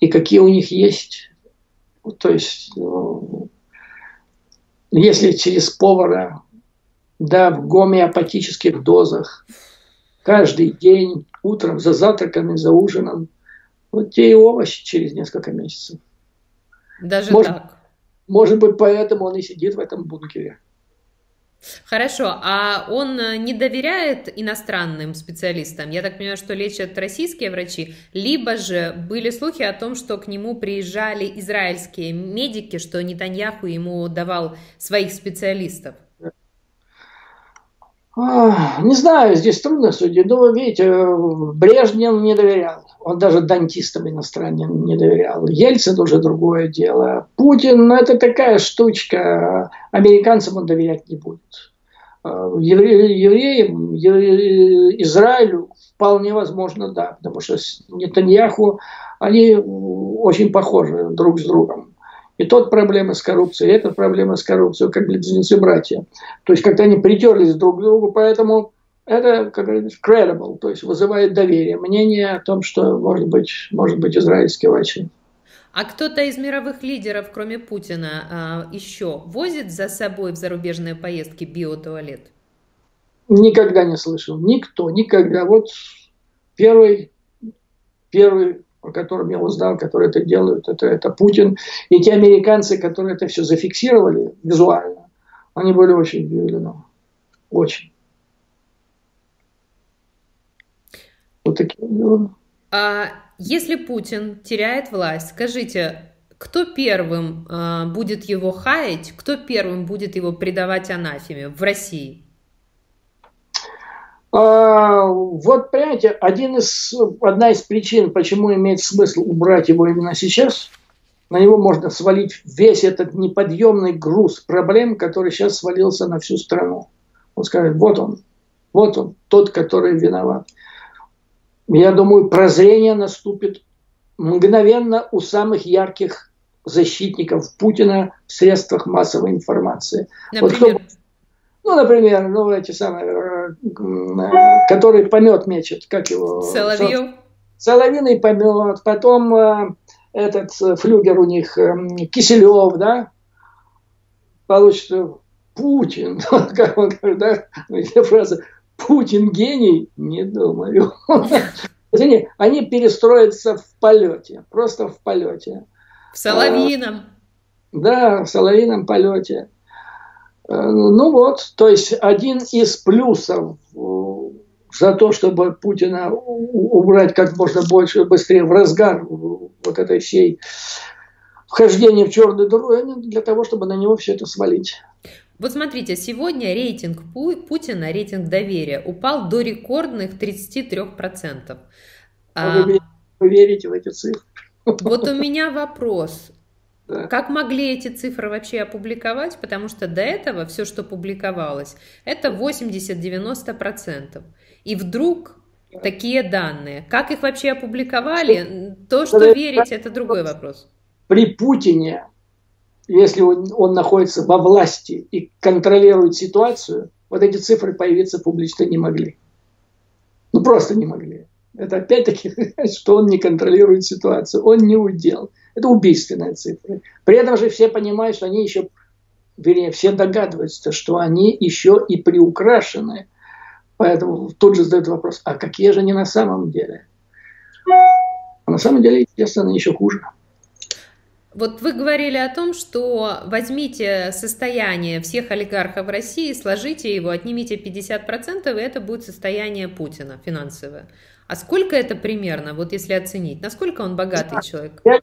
И какие у них есть. То есть, ну, если через повара, да, в гомеопатических дозах, каждый день, утром, за завтраками, за ужином, вот те и овощи через несколько месяцев. Даже так. Может быть, поэтому он и сидит в этом бункере. Хорошо, а он не доверяет иностранным специалистам? Я так понимаю, что лечат российские врачи, либо же были слухи о том, что к нему приезжали израильские медики, что Нетаньяху ему давал своих специалистов. Не знаю, здесь трудно судить, но вы видите, Брежнев не доверял, он даже дантистам иностранным не доверял, Ельцин уже другое дело, Путин, ну это такая штучка, американцам он доверять не будет, евреям, Израилю вполне возможно, да, потому что Нетаньяху, они очень похожи друг с другом. И тот проблема с коррупцией, и эта проблема с коррупцией, как близнецы-братья. То есть, как-то они притерлись друг к другу, поэтому это, как говорится, credible, то есть вызывает доверие. Мнение о том, что, может быть израильские врачи. А кто-то из мировых лидеров, кроме Путина, еще возит за собой в зарубежные поездки биотуалет? Никогда не слышал. Никто, никогда. Вот первый о котором я узнал, которые это делают, это Путин. И те американцы, которые это все зафиксировали визуально, они были очень удивлены. Очень. Вот такие дела. А если Путин теряет власть, скажите, кто первым будет его хаять, кто первым будет его предавать анафеме в России? Вот, понимаете, одна из причин, почему имеет смысл убрать его именно сейчас, на него можно свалить весь этот неподъемный груз проблем, который сейчас свалился на всю страну. Он скажет, вот он, тот, который виноват. Я думаю, прозрение наступит мгновенно у самых ярких защитников Путина в средствах массовой информации. Например? Вот кто, ну, например, эти самые... который помет мечет, как его? Соловьев. Соловьиный помет, потом этот флюгер у них, Киселев, да, получится Путин, как он говорит, да, фраза «Путин гений», не думаю. Они перестроятся в полете, просто в полете. В соловьином. Да, в соловьином полете. Ну вот, то есть один из плюсов за то, чтобы Путина убрать как можно больше, быстрее в разгар вот этой всей вхождения в черную дыру, для того, чтобы на него все это свалить. Вот смотрите, сегодня рейтинг Путина, рейтинг доверия, упал до рекордных 33%. Вы верите в эти цифры? Вот у меня вопрос. Да. Как могли эти цифры вообще опубликовать? Потому что до этого все, что публиковалось, это 80-90%. И вдруг такие данные. Как их вообще опубликовали? То, что верить, это другой вопрос. При Путине, если он находится во власти и контролирует ситуацию, вот эти цифры появиться публично не могли. Ну, просто не могли. Это опять-таки, что он не контролирует ситуацию, он не удел. Это убийственные цифры. При этом же все понимают, что они еще, вернее, все догадываются, что они еще и приукрашены. Поэтому тут же задают вопрос, а какие же они на самом деле? А на самом деле, естественно, еще хуже. Вот вы говорили о том, что возьмите состояние всех олигархов России, сложите его, отнимите 50%, и это будет состояние Путина финансовое. А сколько это примерно, вот если оценить? Насколько он богатый человек? Я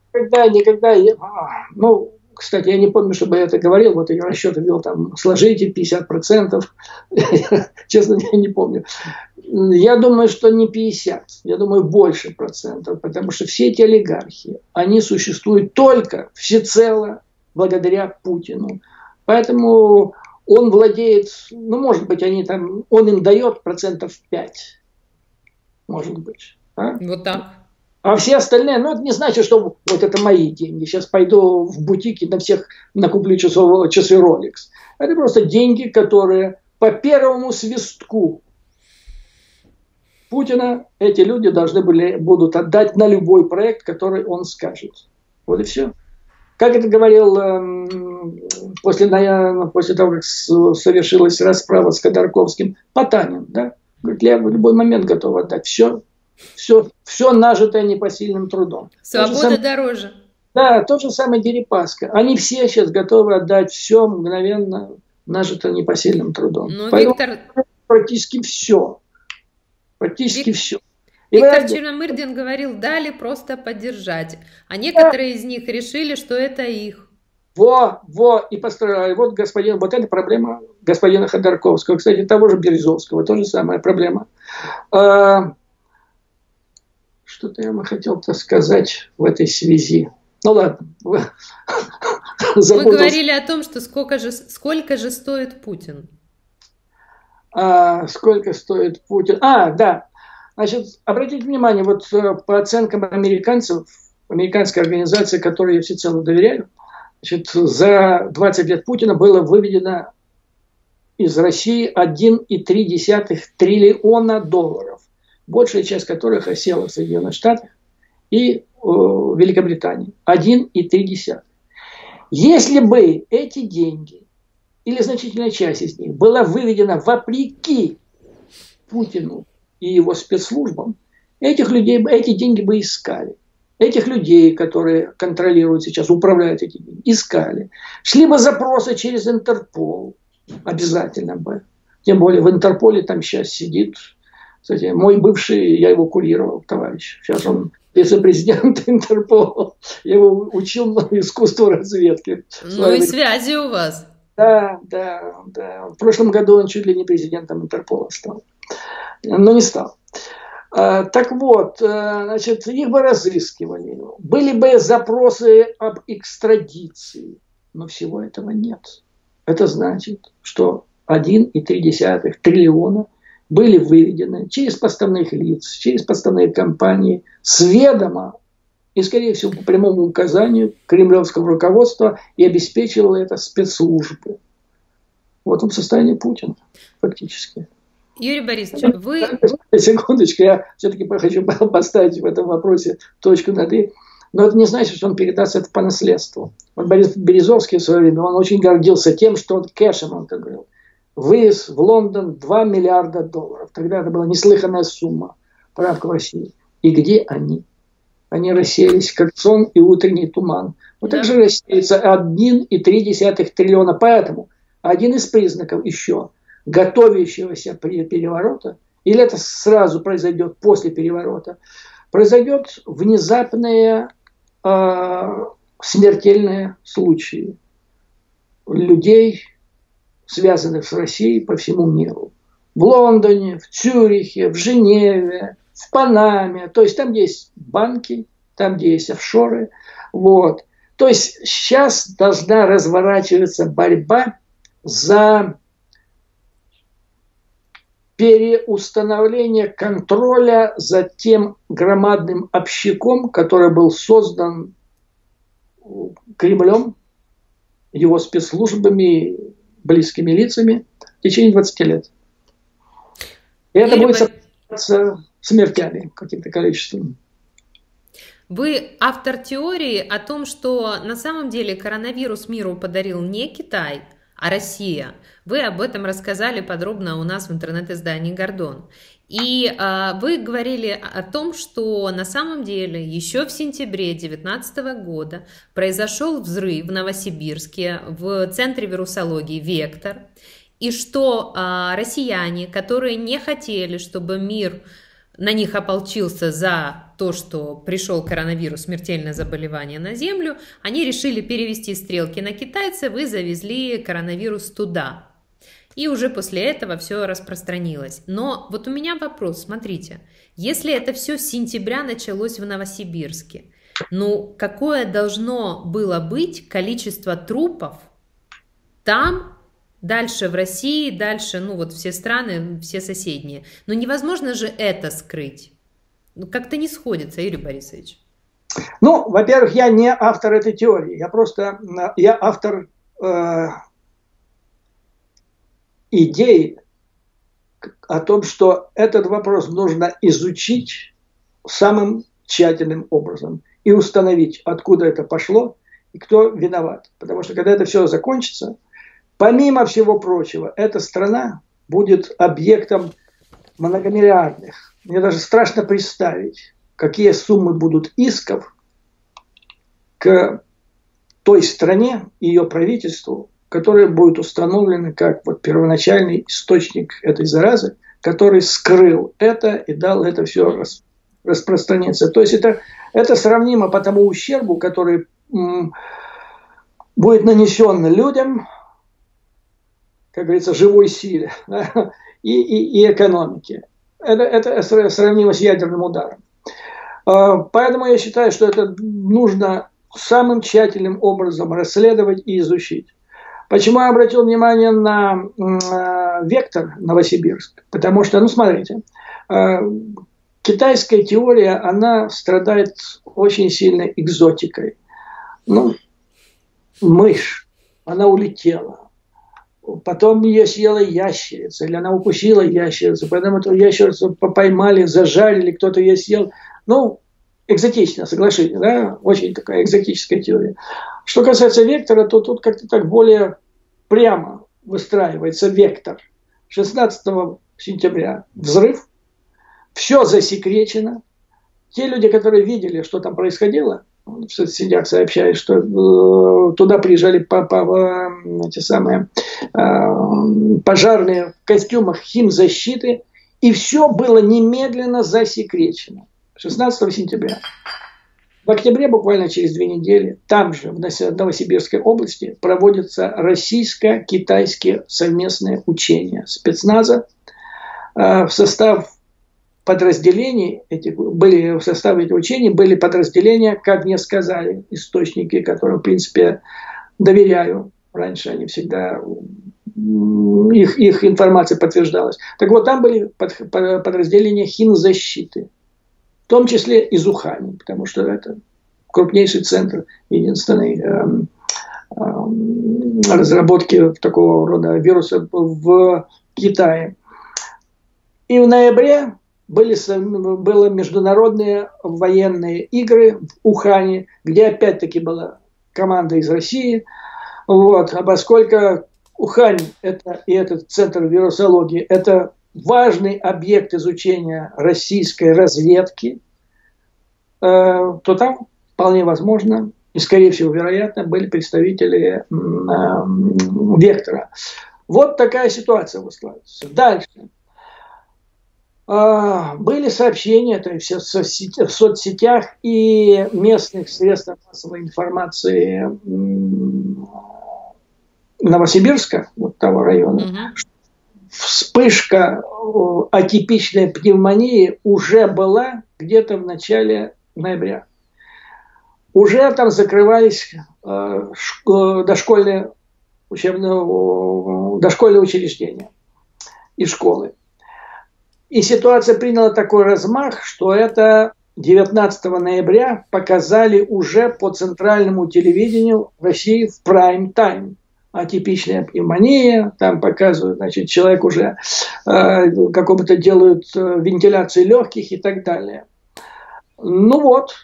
никогда, ну, кстати, я не помню, чтобы я это говорил, вот я расчеты вел, там, сложите 50%, честно, я не помню. Я думаю, что не 50, я думаю, больше процентов, потому что все эти олигархи, они существуют только всецело благодаря Путину. Поэтому он владеет, ну, может быть, они там, он им дает 5%. Может быть. А? Вот так. А все остальные, ну, это не значит, что вот это мои деньги. Сейчас пойду в бутики на всех накуплю часы Rolex. Это просто деньги, которые по первому свистку Путина эти люди должны будут отдать на любой проект, который он скажет. Вот и все. Как это говорил после того, как совершилась расправа с Ходорковским, Потанин, да? Говорит, я в любой момент готов отдать все нажитое непосильным трудом. Свобода дороже. Да, тот же самый Дерипаска. Они все сейчас готовы отдать все мгновенно нажитое непосильным трудом. Но Виктор... Практически все. Практически все. Виктор Черномырдин говорил, дали просто поддержать. А некоторые из них решили, что это их. И построили. Вот господин, вот эта проблема господина Ходорковского, кстати, того же Березовского, тоже самая проблема. Что-то я бы хотел-то сказать в этой связи. Ну ладно. Вы говорили о том, что сколько же стоит Путин? Сколько стоит Путин? Да. Значит, обратите внимание, вот по оценкам американцев, американской организации, которой я всецело доверяю, значит, за 20 лет Путина было выведено из России $1,3 триллиона, большая часть которых осела в Соединенных Штатах и Великобритании. 1,3. Если бы эти деньги, или значительная часть из них, была выведена вопреки Путину и его спецслужбам, эти деньги бы искали. Этих людей, которые контролируют сейчас, управляют этими людьми, искали. Шли бы запросы через Интерпол. Обязательно бы. Тем более в Интерполе там сейчас сидит. Кстати, мой бывший, я его курировал, товарищ. Сейчас он вице-президент Интерпола. Я его учил на искусство разведки. Ну и связи у вас. Да. В прошлом году он чуть ли не президентом Интерпола стал. Но не стал. Так вот, значит, их бы разыскивали. Были бы запросы об экстрадиции, но всего этого нет. Это значит, что 1,3 триллиона были выведены через подставных лиц, через подставные компании, сведомо и, скорее всего, по прямому указанию кремлевского руководства, и обеспечивало это спецслужбы. Вот он в состоянии Путина, фактически. Юрий Борисович, вы... Секундочку, я все-таки хочу поставить в этом вопросе точку над «и». Но это не значит, что он передаст это по наследству. Вот Борис Березовский в свое время, он очень гордился тем, что он кэшем, он так говорил, вывез в Лондон $2 миллиарда. Тогда это была неслыханная сумма прав в России. И где они? Они рассеялись, как сон и утренний туман. Вот так же рассеется 1,3 триллиона. Поэтому один из признаков еще готовящегося переворота, или это сразу произойдет после переворота, произойдет внезапные смертельные случаи людей, связанных с Россией по всему миру. В Лондоне, в Цюрихе, в Женеве, в Панаме. То есть там, где есть банки, там, где есть офшоры. Вот. То есть сейчас должна разворачиваться борьба за переустановление контроля за тем громадным общаком, который был создан Кремлем, его спецслужбами, близкими лицами в течение 20 лет. И это будет сопровождаться смертями каким-то количеством. Вы автор теории о том, что на самом деле коронавирус миру подарил не Китай, а Россия. Вы об этом рассказали подробно у нас в интернет-издании «Гордон». И вы говорили о том, что на самом деле еще в сентябре 2019 года произошел взрыв в Новосибирске, в центре вирусологии «Вектор», и что россияне, которые не хотели, чтобы мир на них ополчился за то, что пришел коронавирус, смертельное заболевание на Землю, они решили перевести стрелки на китайцев и завезли коронавирус туда. И уже после этого все распространилось. Но вот у меня вопрос, смотрите, если это все с сентября началось в Новосибирске, ну какое должно было быть количество трупов там, дальше в России, дальше, ну вот все страны, все соседние. Но невозможно же это скрыть. Ну как-то не сходится, Юрий Борисович. Ну, во-первых, я не автор этой теории. Я просто, я автор идеи о том, что этот вопрос нужно изучить самым тщательным образом и установить, откуда это пошло и кто виноват. Потому что когда это все закончится, помимо всего прочего, эта страна будет объектом многомиллиардных. Мне даже страшно представить, какие суммы будут исков к той стране и ее правительству, которые будут установлены как вот первоначальный источник этой заразы, который скрыл это и дал это все распространиться. То есть это сравнимо по тому ущербу, который будет нанесен людям, как говорится, живой силе, да, и экономике. Это сравнимо с ядерным ударом. Поэтому я считаю, что это нужно самым тщательным образом расследовать и изучить. Почему я обратил внимание на «Вектор» Новосибирск? Потому что, ну смотрите, китайская теория, она страдает очень сильной экзотикой. Ну, мышь, она улетела. Потом ее съела ящерица, или она укусила ящерицу, потом эту ящерицу поймали, зажарили, кто-то ее съел. Ну, экзотично, соглашусь, да? Очень такая экзотическая теория. Что касается «Вектора», то тут как-то так более прямо выстраивается «Вектор». 16 сентября взрыв, все засекречено. Те люди, которые видели, что там происходило, в соцсетях сообщают, что туда приезжали пожарные в костюмах химзащиты, и все было немедленно засекречено. 16 сентября. В октябре, буквально через 2 недели, там же, в Новосибирской области, проводятся российско-китайские совместные учения спецназа. В состав подразделений были подразделения, как мне сказали источники, которым, в принципе, доверяю. Раньше они всегда, их информация подтверждалась. Так вот, там были подразделения химзащиты, в том числе из Ухани, потому что это крупнейший центр, единственный разработки такого рода вируса в Китае. И в ноябре были международные военные игры в Ухане, где опять-таки была команда из России. Вот. А поскольку Ухань и этот центр вирусологии – это важный объект изучения российской разведки, то там вполне возможно и, скорее всего, вероятно, были представители «Вектора». Вот такая ситуация складывается. Дальше. Были сообщения, то есть в соцсетях и местных средствах массовой информации Новосибирска, вот того района, вспышка атипичной пневмонии уже была где-то в начале ноября. Уже там закрывались дошкольные учреждения и школы. И ситуация приняла такой размах, что это 19 ноября показали уже по центральному телевидению России в прайм-тайм. Атипичная пневмония, там показывают, значит, человек уже какому-то делают вентиляцию легких и так далее. Ну вот.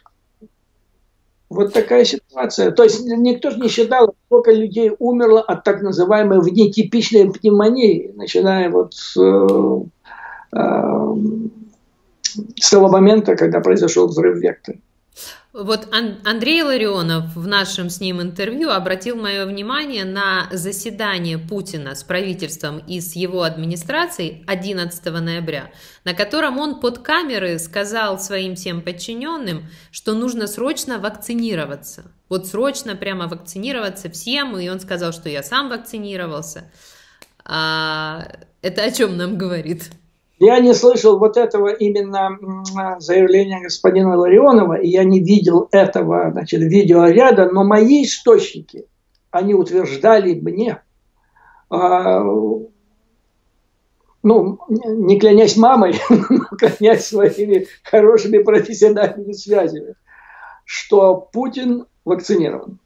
Вот такая ситуация. То есть никто же не считал, сколько людей умерло от так называемой внетипичной пневмонии, начиная вот с того момента, когда произошел взрыв «Вектора». Вот Андрей Ларионов в нашем с ним интервью обратил мое внимание на заседание Путина с правительством и с его администрацией 11 ноября, на котором он под камеры сказал своим всем подчиненным, что нужно срочно вакцинироваться. Вот срочно прямо вакцинироваться всем, и он сказал, что я сам вакцинировался. Это о чем нам говорит? Я не слышал вот этого именно заявления господина Ларионова, и я не видел этого, значит, видеоряда, но мои источники, они утверждали мне, ну, не клянясь мамой, но клянясь своими хорошими профессиональными связями, что Путин вакцинирован.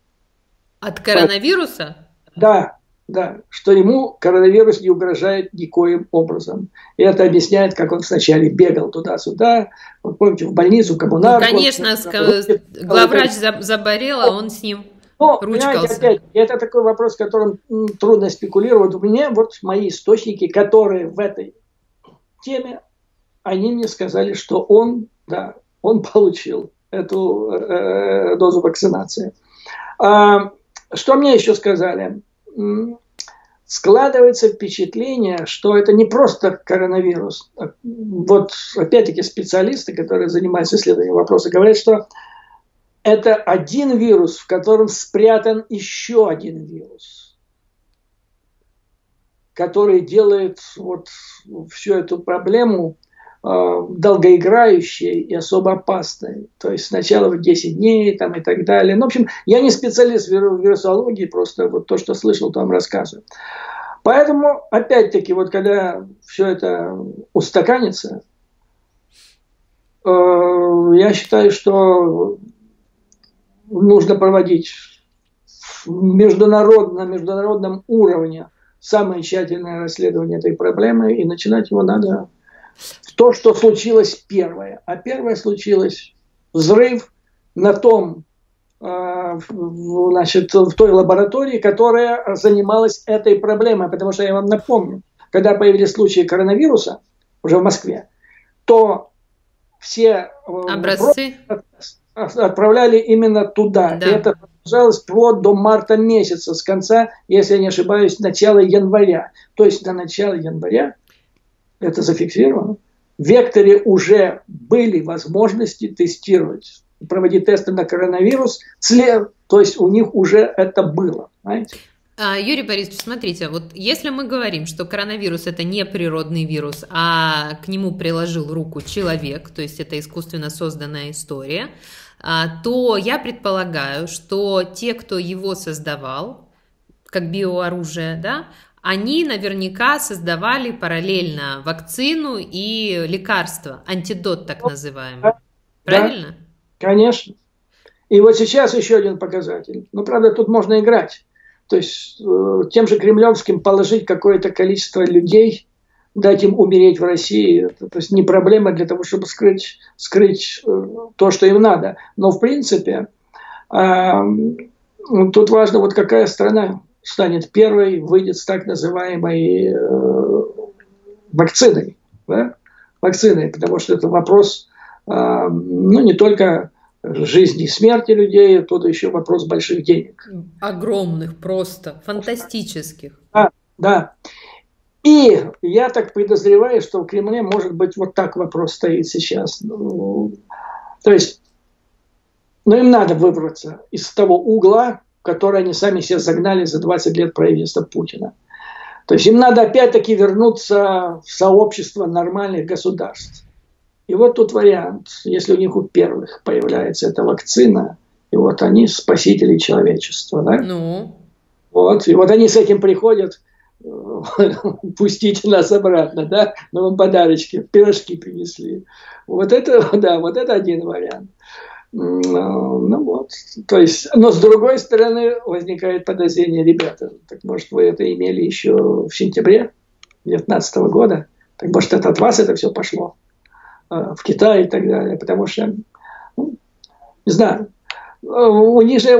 От коронавируса? Да. Да, что ему коронавирус не угрожает никоим образом. И это объясняет, как он сначала бегал туда-сюда. Вы помните, в больницу, коммунарку. Ну, конечно, главврач заболел, а он с ним ручкался. Опять, это такой вопрос, которым трудно спекулировать. У меня вот мои источники, которые в этой теме, они мне сказали, что он получил эту дозу вакцинации. Что мне еще сказали? Складывается впечатление, что это не просто коронавирус. Вот опять-таки специалисты, которые занимаются исследованием вопроса, говорят, что это один вирус, в котором спрятан еще один вирус, который делает вот всю эту проблему долгоиграющей и особо опасной. То есть сначала в 10 дней там, и так далее. Ну, в общем, я не специалист в вирусологии, просто вот то, что слышал, там рассказываю. Поэтому, опять-таки, вот когда все это устаканится, я считаю, что нужно проводить на международном уровне самое тщательное расследование этой проблемы, и начинать его надо... То, что случилось первое. А первое случилось взрыв на том, в той лаборатории, которая занималась этой проблемой. Потому что я вам напомню, когда появились случаи коронавируса уже в Москве, то все образцы отправляли именно туда. Да. И это продолжалось вплоть до марта месяца, с конца, если я не ошибаюсь, начала января. То есть до начала января, это зафиксировано, в «Векторе» уже были возможности тестировать, проводить тесты на коронавирус, то есть у них уже это было. Знаете? Юрий Борисович, смотрите, вот если мы говорим, что коронавирус – это не природный вирус, а к нему приложил руку человек, то есть это искусственно созданная история, то я предполагаю, что те, кто его создавал, как биооружие, да, они наверняка создавали параллельно вакцину и лекарства, антидот так называемый. Да, правильно? Да, конечно. И вот сейчас еще один показатель. Ну, правда, тут можно играть. То есть тем же кремлевским положить какое-то количество людей дать им умереть в России, это, то есть, не проблема для того, чтобы скрыть то, что им надо. Но, в принципе, тут важно, вот какая страна станет первой, выйдет с так называемой вакциной. Да? Вакциной, потому что это вопрос ну, не только жизни и смерти людей, оттуда еще вопрос больших денег. Огромных просто, фантастических. Да, да. И я так подозреваю, что в Кремле, может быть, вот так вопрос стоит сейчас. Ну, то есть, ну, им надо выбраться из того угла, в который они сами себя загнали за 20 лет правительства Путина. То есть, им надо опять-таки вернуться в сообщество нормальных государств. И вот тут вариант, если у них у первых появляется эта вакцина, и вот они спасители человечества. Да? Ну. Вот, и вот они с этим приходят. Пустите нас обратно, да, но вам подарочки, пирожки принесли. Вот это, да, вот это один вариант. Ну вот, то есть, но с другой стороны возникает подозрение, ребята, так может вы это имели еще в сентябре 2019 года, так может это от вас это все пошло в Китае и так далее, потому что, ну, не знаю, у них же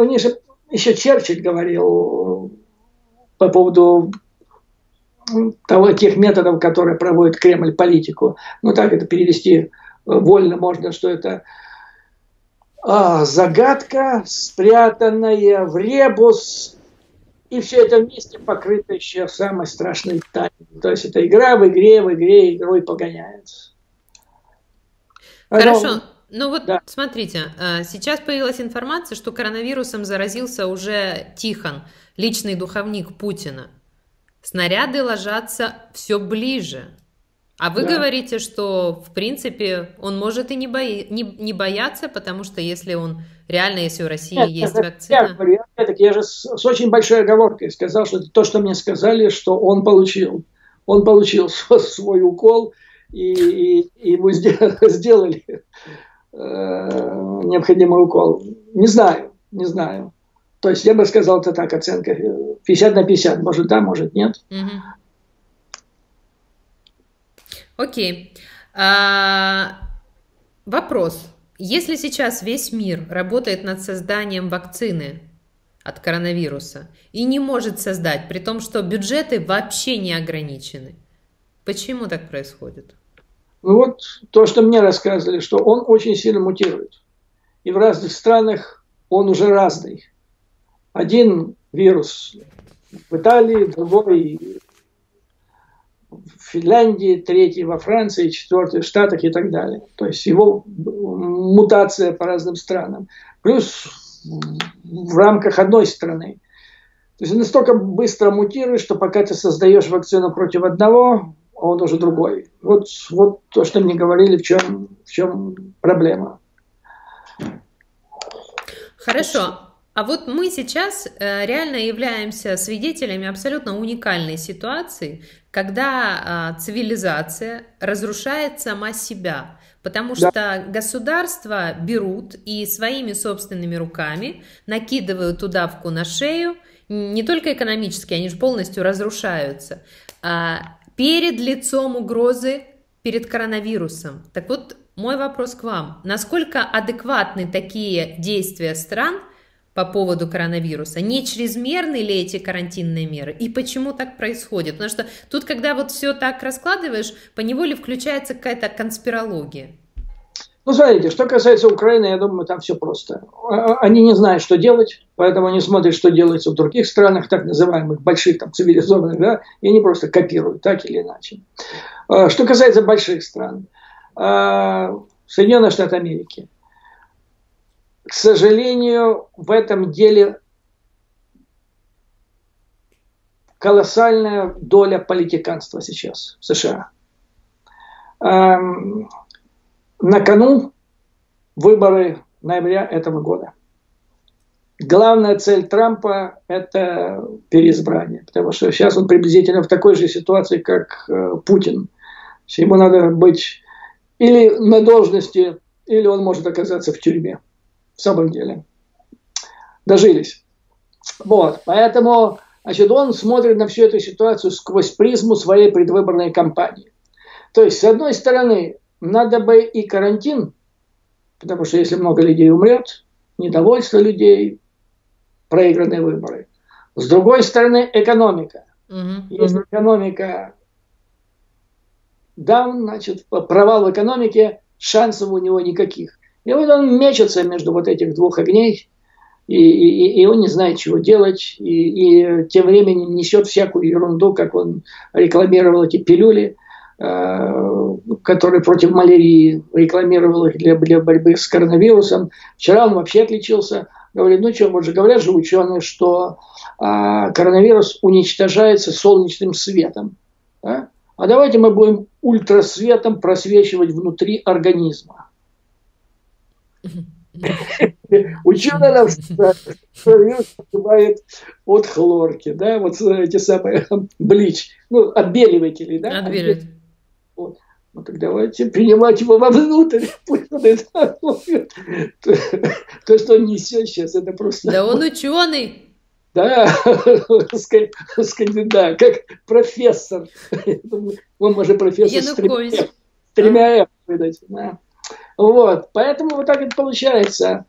еще Черчилль говорил по поводу тех методов, которые проводит Кремль политику. Ну, так это перевести вольно можно, что это загадка, спрятанная в ребус, и все это вместе покрыто еще самой страшной тайной. То есть, это игра в игре игрой погоняет. Хорошо. Ну вот, да. Смотрите, сейчас появилась информация, что коронавирусом заразился уже Тихон, личный духовник Путина. Снаряды ложатся все ближе. А вы говорите, что, в принципе, он может и не бояться, потому что если он реально, если у России есть вакцина... Я же с очень большой оговоркой сказал, что то, что мне сказали, что он получил свой укол, и ему сделали необходимый укол. Не знаю, не знаю. То есть, я бы сказал, это так, оценка 50 на 50. Может, да, может, нет. Окей. Вопрос. Если сейчас весь мир работает над созданием вакцины от коронавируса и не может создать, при том, что бюджеты вообще не ограничены, почему так происходит? Ну вот, то, что мне рассказывали, что он очень сильно мутирует. И в разных странах он уже разный. Один вирус в Италии, другой в Финляндии, третий во Франции, четвертый в Штатах и так далее. То есть его мутация по разным странам. Плюс в рамках одной страны. То есть настолько быстро мутируешь, что пока ты создаешь вакцину против одного, он уже другой. Вот то, что мне говорили, в чем проблема. Хорошо. А вот мы сейчас реально являемся свидетелями абсолютно уникальной ситуации, когда цивилизация разрушает сама себя, потому что государства берут и своими собственными руками накидывают удавку на шею, не только экономически, они же полностью разрушаются, перед лицом угрозы, перед коронавирусом. Так вот, мой вопрос к вам. Насколько адекватны такие действия стран по поводу коронавируса? Не чрезмерны ли эти карантинные меры? И почему так происходит? Потому что тут, когда вот все так раскладываешь, поневоле включается какая-то конспирология. Ну, смотрите, что касается Украины, я думаю, там все просто. Они не знают, что делать, поэтому они смотрят, что делается в других странах, так называемых больших, там, цивилизованных, да, и они просто копируют, так или иначе. Что касается больших стран, Соединенные Штаты Америки, к сожалению, в этом деле колоссальная доля политиканства сейчас в США. На кону выборы ноября этого года. Главная цель Трампа – это переизбрание, потому что сейчас он приблизительно в такой же ситуации, как Путин. Ему надо быть или на должности, или он может оказаться в тюрьме. В самом деле. Дожились. Вот. Поэтому Значит, он смотрит на всю эту ситуацию сквозь призму своей предвыборной кампании. То есть, с одной стороны, надо бы и карантин, потому что если много людей умрет, недовольство людей, проигранные выборы. С другой стороны, экономика. Если экономика даун, значит, провал в экономике, шансов у него никаких. И вот он мечется между вот этих двух огней, и он не знает, чего делать, и тем временем несет всякую ерунду, как он рекламировал эти пилюли, которые против малярии, рекламировал их для борьбы с коронавирусом. Вчера он вообще отличился. Говорит, ну что, вот же говорят же ученые, что коронавирус уничтожается солнечным светом. Да? А давайте мы будем ультрасветом просвечивать внутри организма. Ученые нам погибает от хлорки, да, вот эти самые блич, ну, отбеливатели, да? Отбеливатели. Вот. Ну, так давайте принимать его вовнутрь. То, что он несет сейчас, это просто... Да он ученый. Да, скандидат, как профессор. Он может профессор с тремя F выдать. Вот, поэтому вот так это получается.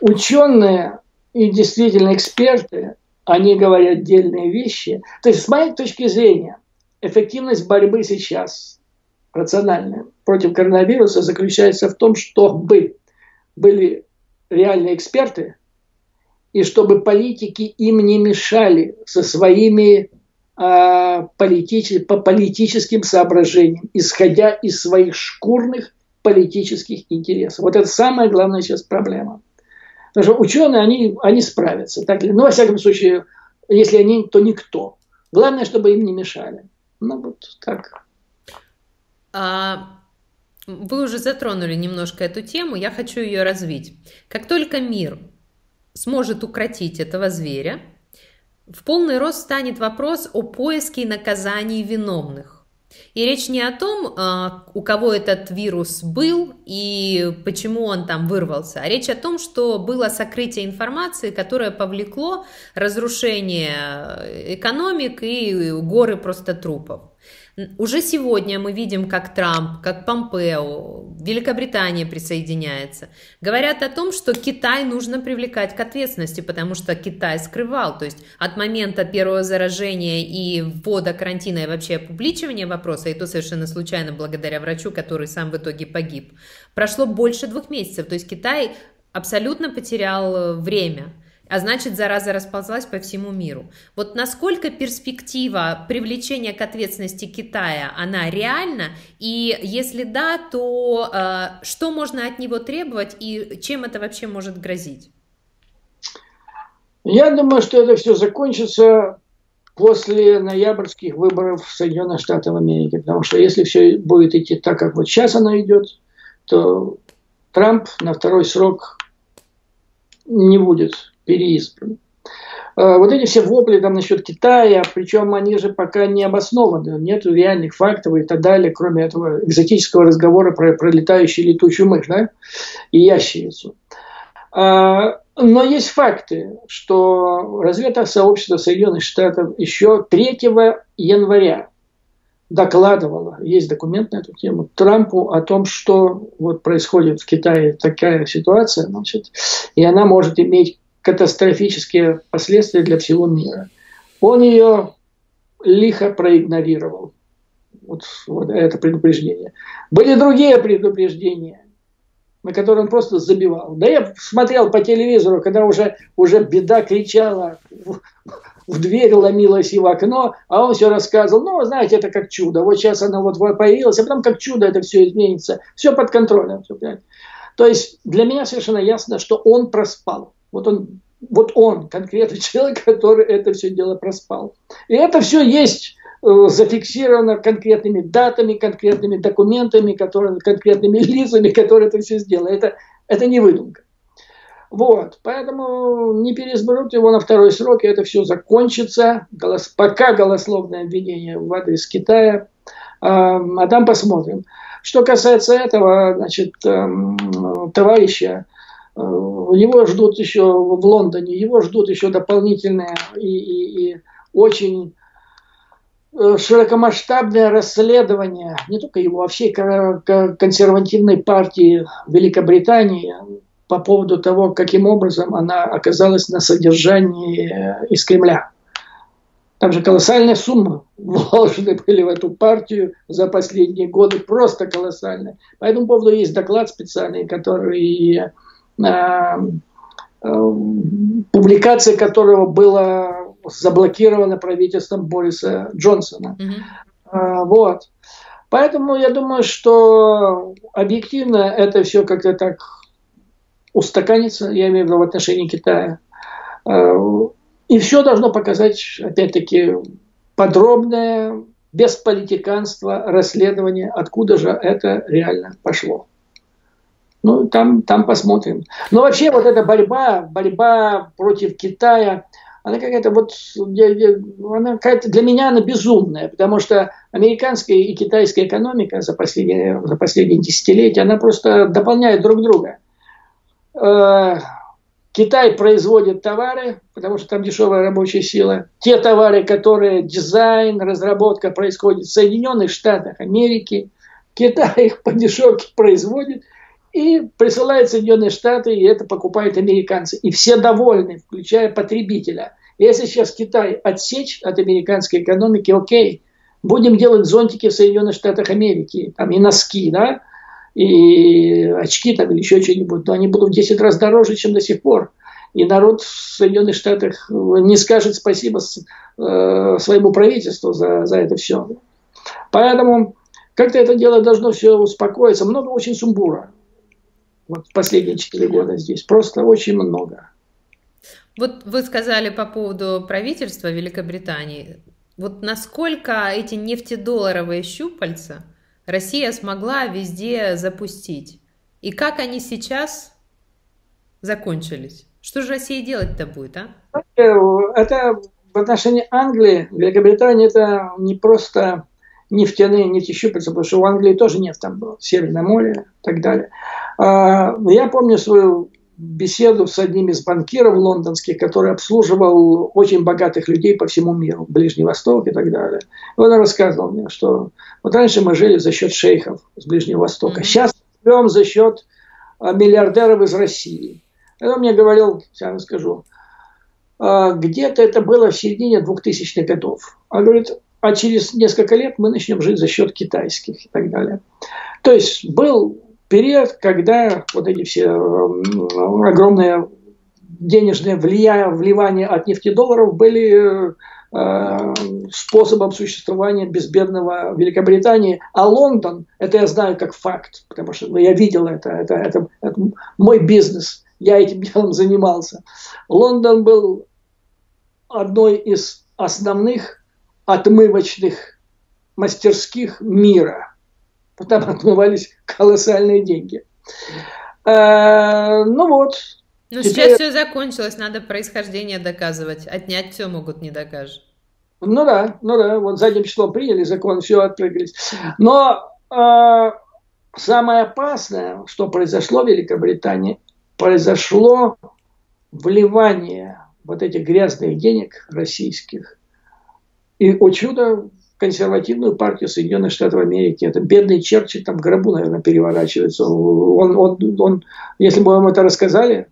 Ученые и действительно эксперты, они говорят дельные вещи. То есть, с моей точки зрения, эффективность борьбы сейчас рациональная против коронавируса заключается в том, чтобы были реальные эксперты, и чтобы политики им не мешали со своими по политическим соображениям, исходя из своих шкурных политических интересов. Вот это самая главная сейчас проблема. Потому что ученые, они справятся. Так ли? Ну, во всяком случае, если они, то никто. Главное, чтобы им не мешали. Ну, вот так. Вы уже затронули немножко эту тему, я хочу ее развить. Как только мир сможет укротить этого зверя, в полный рост станет вопрос о поиске и наказании виновных. И речь не о том, у кого этот вирус был и почему он там вырвался, а речь о том, что было сокрытие информации, которое повлекло разрушение экономик и горы просто трупов. Уже сегодня мы видим, как Трамп, как Помпео, Великобритания присоединяется. Говорят о том, что Китай нужно привлекать к ответственности, потому что Китай скрывал. То есть от момента первого заражения и ввода карантина и вообще опубличивания вопроса, и то совершенно случайно благодаря врачу, который сам в итоге погиб, прошло больше 2 месяцев. То есть Китай абсолютно потерял время. А значит, зараза расползлась по всему миру. Вот насколько перспектива привлечения к ответственности Китая, она реальна? И если да, то что можно от него требовать и чем это вообще может грозить? Я думаю, что это все закончится после ноябрьских выборов в Соединенных Штатах Америки. Потому что если все будет идти так, как вот сейчас оно идет, то Трамп на 2-й срок не будет переизбран. Вот эти все вопли там насчет Китая, причем они же пока не обоснованы, нет реальных фактов и так далее, кроме этого экзотического разговора про летающую летучую мышь, да? И ящерицу. Но есть факты, что разведсообщество Соединенных Штатов еще 3 января докладывало, есть документ на эту тему, Трампу о том, что вот происходит в Китае такая ситуация, значит, и она может иметь катастрофические последствия для всего мира. Он ее лихо проигнорировал. Вот это предупреждение. Были другие предупреждения, на которые он просто забивал. Да я смотрел по телевизору, когда уже беда кричала, в дверь ломилась и в окно, а он все рассказывал. Ну, знаете, это как чудо. Вот сейчас оно вот появилось, а потом как чудо это все изменится. Все под контролем. Все, то есть для меня совершенно ясно, что он проспал. Вот он, конкретный человек, который это все дело проспал. И это все есть зафиксировано конкретными датами, конкретными документами, конкретными лицами, которые это все сделали. Это не выдумка. Вот. Поэтому не переизберут его на 2-й срок, и это все закончится. Пока голословное обвинение в адрес Китая. А там посмотрим. Что касается этого, значит, товарища, Его ждут еще в Лондоне, его ждут еще дополнительные и очень широкомасштабное расследование не только его, а всей консервативной партии Великобритании по поводу того, каким образом она оказалась на содержании из Кремля. Там же колоссальные суммы вложены были в эту партию за последние годы, просто колоссальные. По этому поводу есть доклад специальный, который, публикация которого была заблокирована правительством Бориса Джонсона. Вот. Поэтому я думаю, что объективно это все как-то так устаканится, я имею в виду в отношении Китая. И все должно показать, опять-таки, подробное, без политиканства расследование, откуда же это реально пошло. Ну, там посмотрим. Но вообще вот эта борьба против Китая, она какая-то вот, для меня она безумная, потому что американская и китайская экономика за последние десятилетия, она просто дополняет друг друга. Китай производит товары, потому что там дешевая рабочая сила. Те товары, которые дизайн, разработка происходит в Соединенных Штатах Америки, Китай их по дешевке производит и присылает в Соединенные Штаты, и это покупают американцы. И все довольны, включая потребителя. Если сейчас Китай отсечь от американской экономики, окей, будем делать зонтики в Соединенных Штатах Америки, там и носки, да, и очки там или еще что-нибудь, но они будут в 10 раз дороже, чем до сих пор. И народ в Соединенных Штатах не скажет спасибо своему правительству за это все. Поэтому как-то это дело должно все успокоиться. Много очень сумбура. Вот последние 4 года здесь. Просто очень много. Вот вы сказали по поводу правительства Великобритании. Вот насколько эти нефтедолларовые щупальца Россия смогла везде запустить. И как они сейчас закончились? Что же Россия делать-то будет, а? Это в отношении Англии, Великобритании, это не просто нефтещупальца, потому что у Англии тоже нефть там было, Северное море и так далее. Я помню свою беседу с одним из банкиров лондонских, который обслуживал очень богатых людей по всему миру, Ближний Восток и так далее. И он рассказывал мне, что вот раньше мы жили за счет шейхов с Ближнего Востока, сейчас живем за счет миллиардеров из России. И он мне говорил, я вам скажу, где-то это было в середине 2000-х годов. Он говорит, а через несколько лет мы начнем жить за счет китайских и так далее. То есть был период, когда вот эти все огромные денежные вливания от нефтедолларов были способом существования безбедного Великобритании. А Лондон, это я знаю как факт, потому что я видел это мой бизнес, я этим делом занимался. Лондон был одной из основных отмывочных мастерских мира. Там отмывались колоссальные деньги. Ну вот. Но теперь... сейчас все закончилось, надо происхождение доказывать. Отнять все могут, не докажут. Ну да. Вот задним числом приняли закон, все отпрыгались. Но самое опасное, что произошло в Великобритании, произошло вливание вот этих грязных денег российских. И, о чудо, консервативную партию Соединенных Штатов Америки. Это бедный Черчилль, там в гробу, наверное, переворачивается. Он, если бы вам это рассказали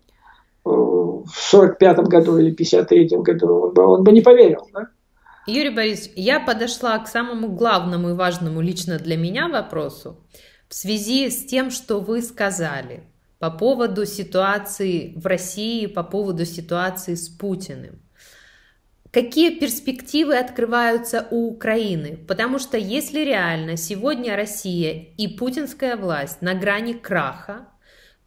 в 45-м году или 53-м году, он бы не поверил. Да? Юрий Борисович, я подошла к самому главному и важному лично для меня вопросу в связи с тем, что вы сказали по поводу ситуации в России, по поводу ситуации с Путиным. Какие перспективы открываются у Украины? Потому что если реально сегодня Россия и путинская власть на грани краха,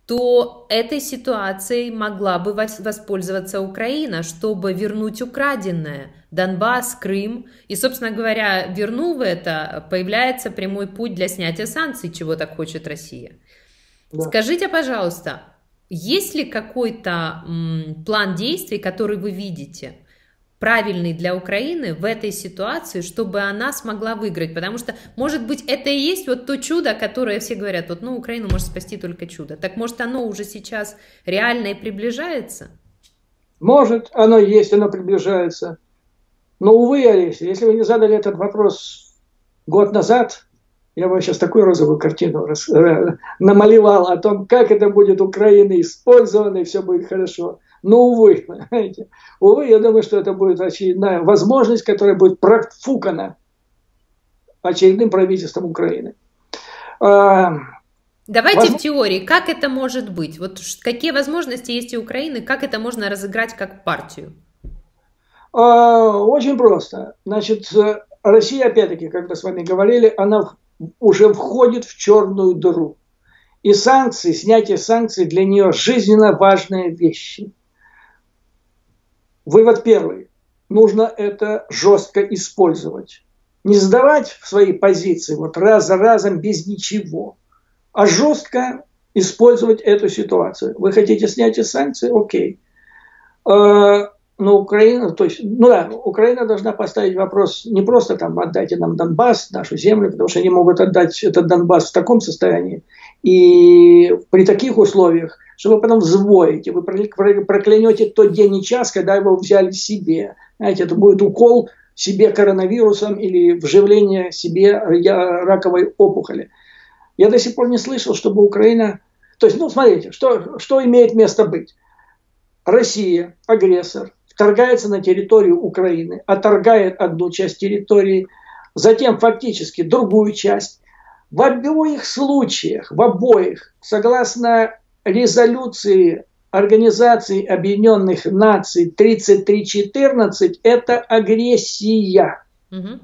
то этой ситуацией могла бы воспользоваться Украина, чтобы вернуть украденное Донбасс, Крым. И, собственно говоря, вернув это, появляется прямой путь для снятия санкций, чего так хочет Россия. Да. Скажите, пожалуйста, есть ли какой-то план действий, который вы видите? правильный для Украины в этой ситуации, чтобы она смогла выиграть, потому что, может быть, это и есть вот то чудо, которое все говорят, вот, ну, Украину может спасти только чудо. Так может, оно уже сейчас реально и приближается? Может, оно есть, оно приближается. Но, увы, Олеся, если вы не задали этот вопрос год назад, я бы сейчас такую розовую картину намалевал о том, как это будет Украина использована, и все будет хорошо. Но, увы, понимаете? Увы, я думаю, что это будет очередная возможность, которая будет профукана очередным правительством Украины. Давайте в теории, как это может быть? Вот какие возможности есть у Украины, как это можно разыграть как партию? Очень просто. Значит, Россия, опять-таки, как мы с вами говорили, она уже входит в черную дыру. И санкции, снятие санкций для нее жизненно важные вещи. Вывод первый. Нужно это жестко использовать. Не сдавать свои позиции вот раз за разом без ничего, а жестко использовать эту ситуацию. Вы хотите снятие санкций? Окей. Но Украина, то есть, ну да, Украина должна поставить вопрос не просто там отдайте нам Донбасс, нашу землю, потому что они могут отдать этот Донбасс в таком состоянии и при таких условиях, что вы потом взвоите, вы проклянете тот день и час, когда его взяли себе. Знаете, это будет укол себе коронавирусом или вживление себе раковой опухоли. Я до сих пор не слышал, чтобы Украина... То есть, ну смотрите, что имеет место быть. Россия, агрессор, вторгается на территорию Украины, отторгает одну часть территории, затем фактически другую часть. В обоих случаях, согласно резолюции Организации Объединенных Наций 3314, это агрессия. Угу.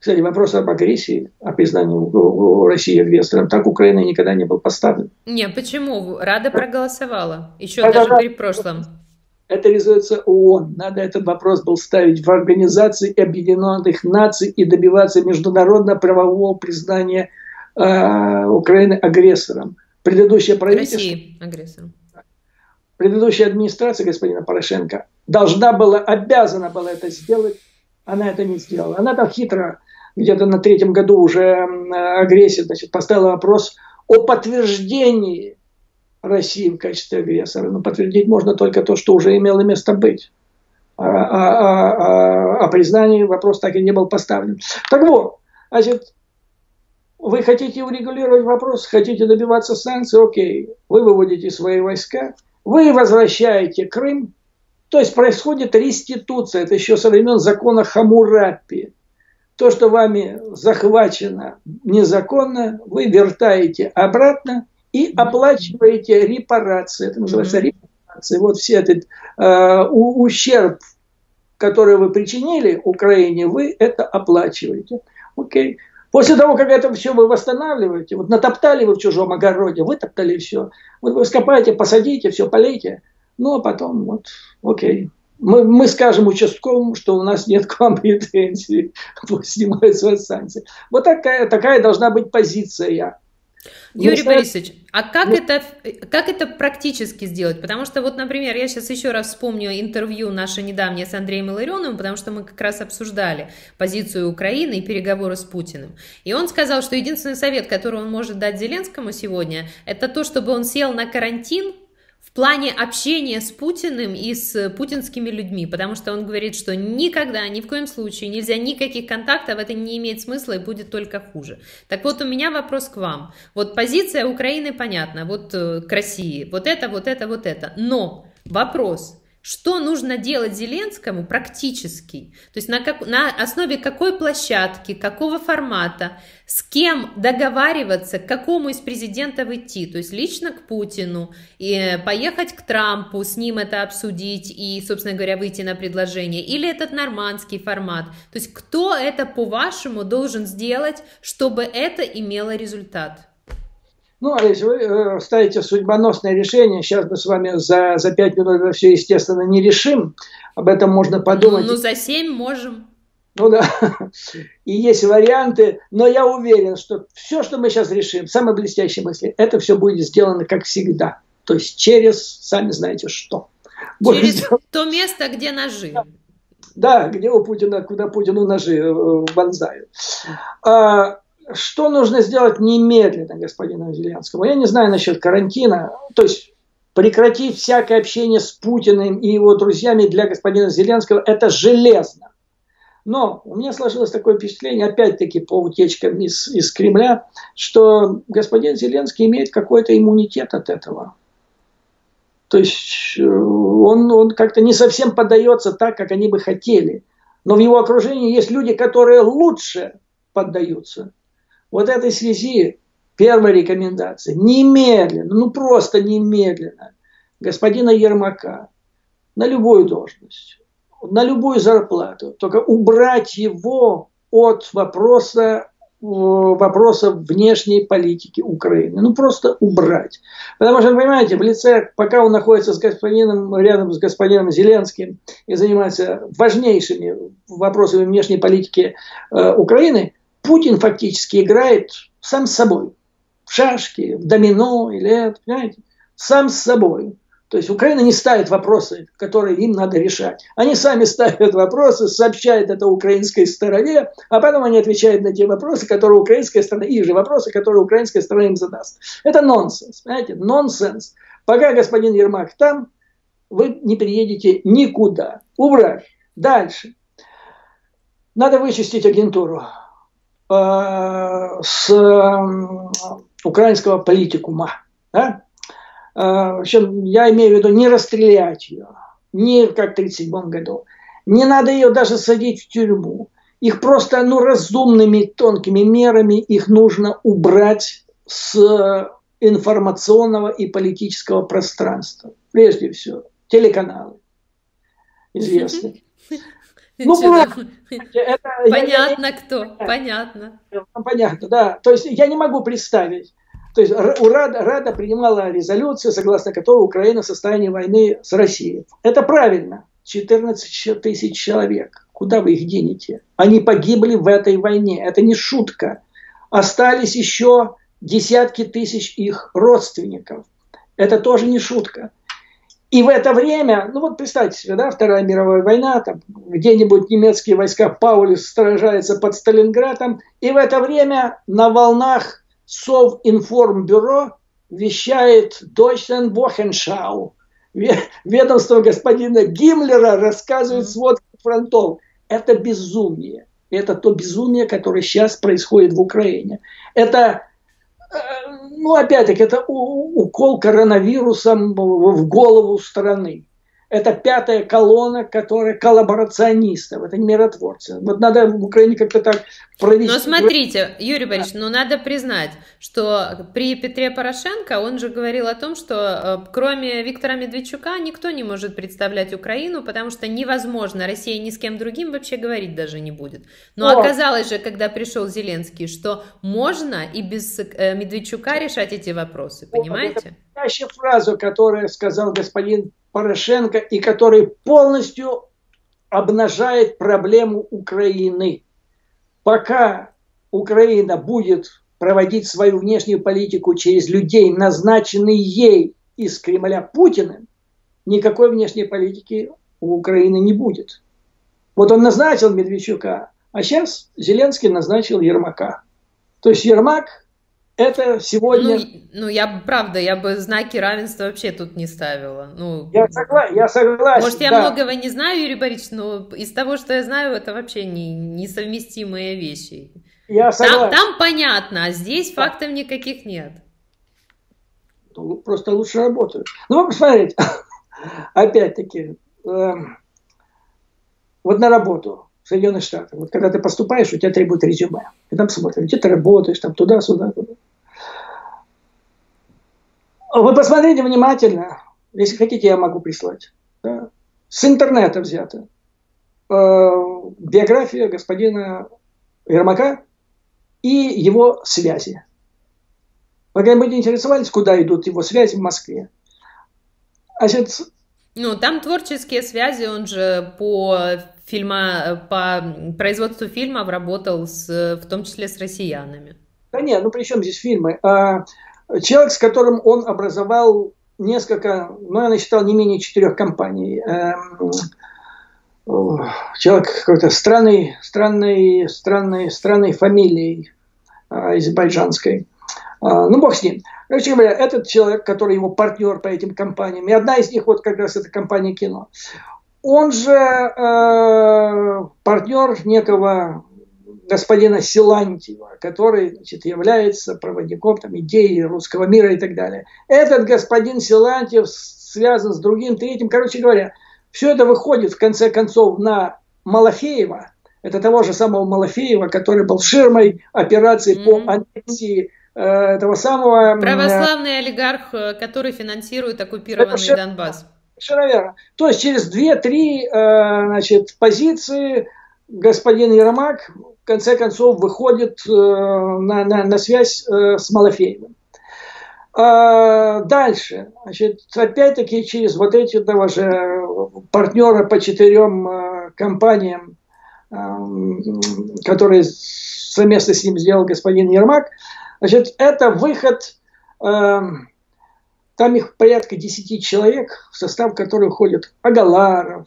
Кстати, вопрос об агрессии, о признании России агрессором, так Украина никогда не был поставлен. Не, почему? Рада проголосовала, еще даже при прошлом. Это резолюция ООН. Надо этот вопрос был ставить в Организации Объединенных Наций и добиваться международно-правового признания Украины агрессором. Предыдущее правительство... России агрессором. Предыдущая администрация господина Порошенко обязана была это сделать. Она это не сделала. Она там хитро где-то на 3-м году уже агрессия, значит, поставила вопрос о подтверждении России в качестве агрессора. Но подтвердить можно только то, что уже имело место быть. О признании вопрос так и не был поставлен. Так вот, значит, вы хотите урегулировать вопрос, хотите добиваться санкций, окей. Вы выводите свои войска, вы возвращаете Крым. То есть происходит реституция, это еще со времен закона Хаммурапи. То, что вами захвачено незаконно, вы вертаете обратно и оплачиваете репарации. Это называется репарации. Вот все этот ущерб, который вы причинили Украине, вы это оплачиваете. Окей. После того, как это все вы восстанавливаете, вот натоптали вы в чужом огороде, вытоптали все, вот вы скопаете, посадите, все полейте. Ну, а потом, вот, окей, мы скажем участковому, что у нас нет к вам претензий, пусть снимают свои санкции. Вот такая должна быть позиция. Юрий Борисович, а как это практически сделать? Потому что, вот, например, я сейчас еще раз вспомню интервью наше недавнее с Андреем Илларионовым, потому что мы как раз обсуждали позицию Украины и переговоры с Путиным. И он сказал, что единственный совет, который он может дать Зеленскому сегодня, это то, чтобы он сел на карантин, в плане общения с Путиным и с путинскими людьми, потому что он говорит, что никогда, ни в коем случае нельзя никаких контактов, это не имеет смысла и будет только хуже. Так вот, у меня вопрос к вам. Вот позиция Украины понятна, вот к России, вот это. Но вопрос, что нужно делать Зеленскому практически? То есть на основе какой площадки, какого формата, с кем договариваться, к какому из президентов идти? То есть лично к Путину, и поехать к Трампу, с ним это обсудить и, собственно говоря, выйти на предложение? Или этот нормандский формат? То есть кто это, по-вашему, должен сделать, чтобы это имело результат? Ну, Олесь, вы ставите судьбоносное решение. Сейчас мы с вами за 5 минут это все, естественно, не решим. Об этом можно подумать. Ну, за 7 можем. Ну, да. И есть варианты. Но я уверен, что все, что мы сейчас решим, самые блестящие мысли, это все будет сделано, как всегда. То есть через, сами знаете, что. Через то место, где нажили. Да, где у Путина, куда Путину ножи вонзают. Что нужно сделать немедленно господину Зеленскому? Я не знаю насчет карантина. То есть прекратить всякое общение с Путиным и его друзьями для господина Зеленского – это железно. Но у меня сложилось такое впечатление, опять-таки по утечкам из Кремля, что господин Зеленский имеет какой-то иммунитет от этого. То есть он как-то не совсем поддается так, как они бы хотели. Но в его окружении есть люди, которые лучше поддаются. Вот в этой связи первая рекомендация. Немедленно, ну просто немедленно, господина Ермака на любую должность, на любую зарплату, только убрать его от вопроса внешней политики Украины. Ну, просто убрать. Потому что, понимаете, в лице, пока он находится с господином, рядом с господином Зеленским и занимается важнейшими вопросами внешней политики Украины, Путин фактически играет сам с собой. В шашки, в домино, или это, понимаете? Сам с собой. То есть Украина не ставит вопросы, которые им надо решать. Они сами ставят вопросы, сообщают это украинской стороне, а потом они отвечают на те вопросы, которые украинская сторона, их же вопросы, которые украинская сторона им задаст. Это нонсенс, понимаете? Нонсенс. Пока господин Ермак там, вы не приедете никуда. Убрать. Дальше. Надо вычистить агентуру с украинского политикума. Да? В общем, я имею в виду не расстрелять ее, не как в 1937 году. Не надо ее даже садить в тюрьму. Их просто, ну, разумными, тонкими мерами их нужно убрать с информационного и политического пространства. Прежде всего, телеканалы известные. Ну, понятно, кто. Понятно. Понятно, да. То есть я не могу представить. То есть Рада принимала резолюцию, согласно которой Украина в состоянии войны с Россией. Это правильно. 14 тысяч человек. Куда вы их денете? Они погибли в этой войне. Это не шутка. Остались еще десятки тысяч их родственников. Это тоже не шутка. И в это время, ну вот представьте себе, да, Вторая мировая война, там где-нибудь немецкие войска Паулюс сражаются под Сталинградом, и в это время на волнах Совинформбюро вещает Deutschen Wochenschau. Ведомство господина Гиммлера рассказывает сводки фронтов. Это безумие. Это то безумие, которое сейчас происходит в Украине. Это, ну опять-таки, это укол коронавирусом в голову страны. Это пятая колонна, которая коллаборационистов, это не миротворцы. Вот надо в Украине как-то так провести. Но смотрите, Юрий Борисович, ну надо признать, что при Петре Порошенко он же говорил о том, что кроме Виктора Медведчука никто не может представлять Украину, потому что невозможно, Россия ни с кем другим вообще говорить даже не будет. Но оказалось же, когда пришел Зеленский, что можно и без Медведчука решать эти вопросы, понимаете? Это настоящая фраза, которую сказал господин Порошенко, и который полностью обнажает проблему Украины. Пока Украина будет проводить свою внешнюю политику через людей, назначенных ей из Кремля Путиным, никакой внешней политики у Украины не будет. Вот он назначил Медведчука, а сейчас Зеленский назначил Ермака. То есть Ермак это сегодня... Ну, я, правда, я бы знаки равенства вообще тут не ставила. Ну, я согласен. Может, я многого не знаю, Юрий Борисович, но из того, что я знаю, это вообще несовместимые вещи. Я согласен. Там понятно, а здесь фактов никаких нет. Ну, просто лучше работают. Ну, посмотрите, опять-таки, вот на работу. Соединенных Штатов. Вот когда ты поступаешь, у тебя требуют резюме. И там смотрят, где ты работаешь, там туда-сюда. Вы посмотрите внимательно. Если хотите, я могу прислать. Да? С интернета взято. Биография господина Ермака и его связи. Вы когда-нибудь интересовались, куда идут его связи в Москве? А сейчас... Ну, там творческие связи, он же по производству фильмов работал в том числе с россиянами. Да нет, ну при чем здесь фильмы? Человек, с которым он образовал несколько, ну я насчитал не менее 4 компаний. человек какой-то странной фамилией азербайджанской. Ну, бог с ним. Короче говоря, этот человек, который его партнер по этим компаниям, и одна из них вот как раз эта компания «Кино», он же партнер некого господина Силантьева, который, значит, является проводником там, идеи русского мира и так далее. Этот господин Силантьев связан с другим, третьим. Короче говоря, все это выходит, в конце концов, на Малафеева. Это того же самого Малафеева, который был ширмой операции по аннексии этого самого... Православный олигарх, который финансирует оккупированный Донбасс. Широверно. То есть через 2-3 позиции господин Ермак в конце концов выходит на связь с Малафеевым. Дальше. Опять-таки через вот эти того же партнера по 4 компаниям, которые совместно с ним сделал господин Ермак, это выход... Там их порядка 10 человек, в состав которых входит Агаларов,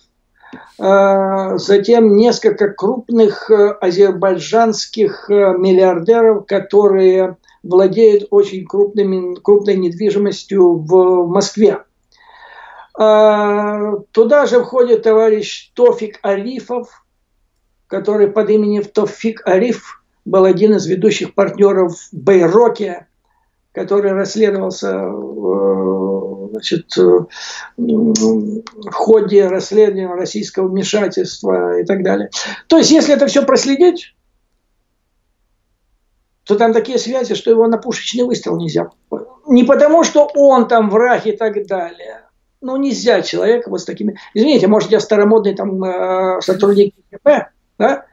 затем несколько крупных азербайджанских миллиардеров, которые владеют очень крупной недвижимостью в Москве. Туда же входит товарищ Тофик Арифов, который под именем Тофик Ариф был один из ведущих партнеров в Байроке, который расследовался в ходе расследования российского вмешательства и так далее. То есть, если это все проследить, то там такие связи, что его на пушечный выстрел нельзя. Не потому, что он там враг и так далее. Ну, нельзя человека вот с такими... Извините, может, я старомодный там сотрудник КГБ, да?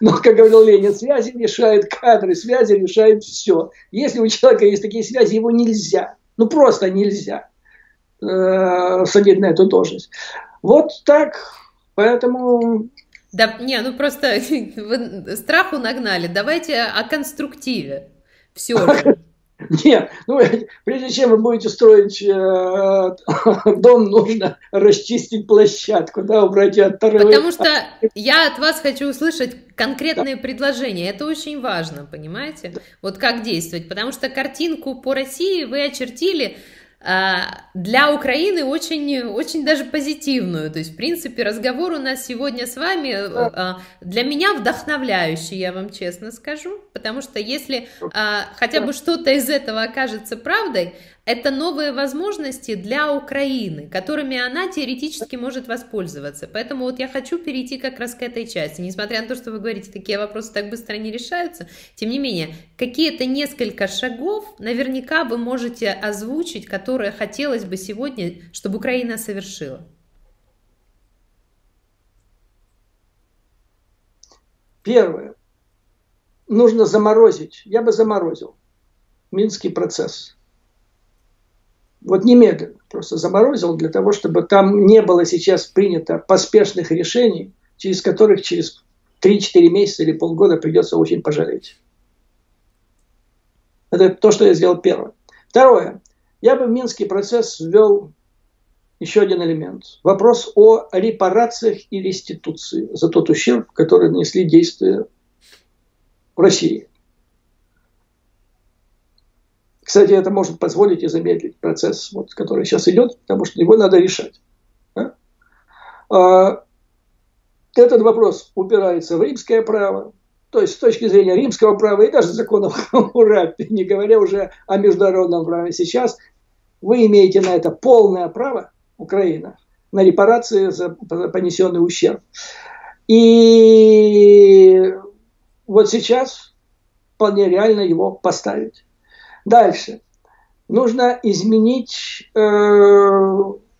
Но, как говорил Ленин, связи решают кадры, связи решают все. Если у человека есть такие связи, его нельзя, ну просто нельзя садить на эту должность. Вот так, поэтому... Да, не, ну просто вы страху нагнали. Давайте о конструктиве. Все. Нет, ну, прежде чем вы будете строить дом, нужно расчистить площадку, да, убрать оторвы. Потому что я от вас хочу услышать конкретные предложения. Это очень важно, понимаете? Да. Вот как действовать. Потому что картинку по России вы очертили для Украины очень, очень даже позитивную. То есть, в принципе, разговор у нас сегодня с вами для меня вдохновляющий, я вам честно скажу. Потому что если хотя бы что-то из этого окажется правдой, это новые возможности для Украины, которыми она теоретически может воспользоваться. Поэтому вот я хочу перейти как раз к этой части. Несмотря на то, что вы говорите, такие вопросы так быстро не решаются, тем не менее, какие-то несколько шагов наверняка вы можете озвучить, которые хотелось бы сегодня, чтобы Украина совершила. Первое. Нужно заморозить, я бы заморозил Минский процесс. Вот немедленно просто заморозил для того, чтобы там не было сейчас принято поспешных решений, через которых через 3-4 месяца или полгода придется очень пожалеть. Это то, что я сделал первое. Второе. Я бы в Минский процесс ввел еще один элемент. Вопрос о репарациях и реституции за тот ущерб, который нанесли действия в России. Кстати, это может позволить и замедлить процесс, вот, который сейчас идет, потому что его надо решать. Да? Этот вопрос упирается в римское право, то есть с точки зрения римского права и даже законов Хаммурапи, не говоря уже о международном праве. Сейчас вы имеете на это полное право, Украина, на репарации за понесенный ущерб. И вот сейчас вполне реально его поставить. Дальше. Нужно изменить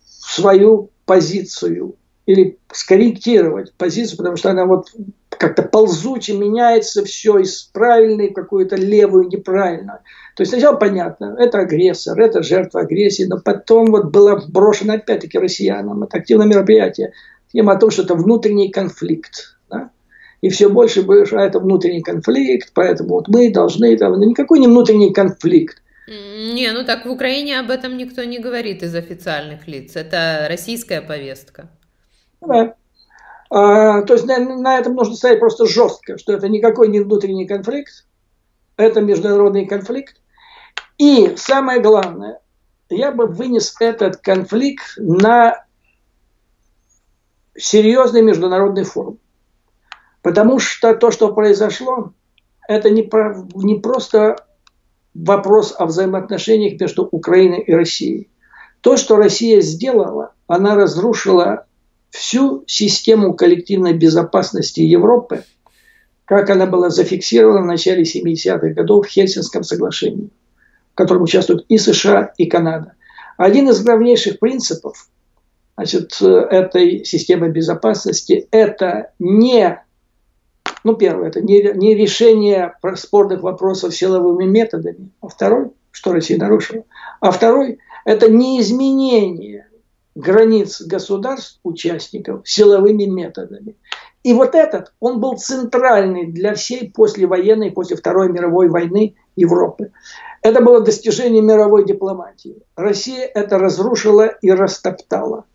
свою позицию или скорректировать позицию, потому что она вот как-то ползуче меняется все из правильной в какую-то левую неправильную. То есть сначала понятно, это агрессор, это жертва агрессии, но потом вот было брошено опять-таки россиянам это активное мероприятие тема о том, что это внутренний конфликт. Да? И все больше и больше, это внутренний конфликт, поэтому вот мы должны... Там, никакой не внутренний конфликт. Не, ну так в Украине об этом никто не говорит из официальных лиц. Это российская повестка. Да. То есть на этом нужно стоять просто жестко, что это никакой не внутренний конфликт, это международный конфликт. И самое главное, я бы вынес этот конфликт на серьезный международный форум. Потому что то, что произошло, это не просто вопрос о взаимоотношениях между Украиной и Россией. То, что Россия сделала, она разрушила всю систему коллективной безопасности Европы, как она была зафиксирована в начале 70-х годов в Хельсинском соглашении, в котором участвуют и США, и Канада. Один из главнейших принципов, значит, этой системы безопасности – это не решение спорных вопросов силовыми методами, а второй, это не изменение границ государств-участников силовыми методами. И вот этот, он был центральный для всей послевоенной, после Второй мировой войны Европы. Это было достижение мировой дипломатии. Россия это разрушила и растоптала.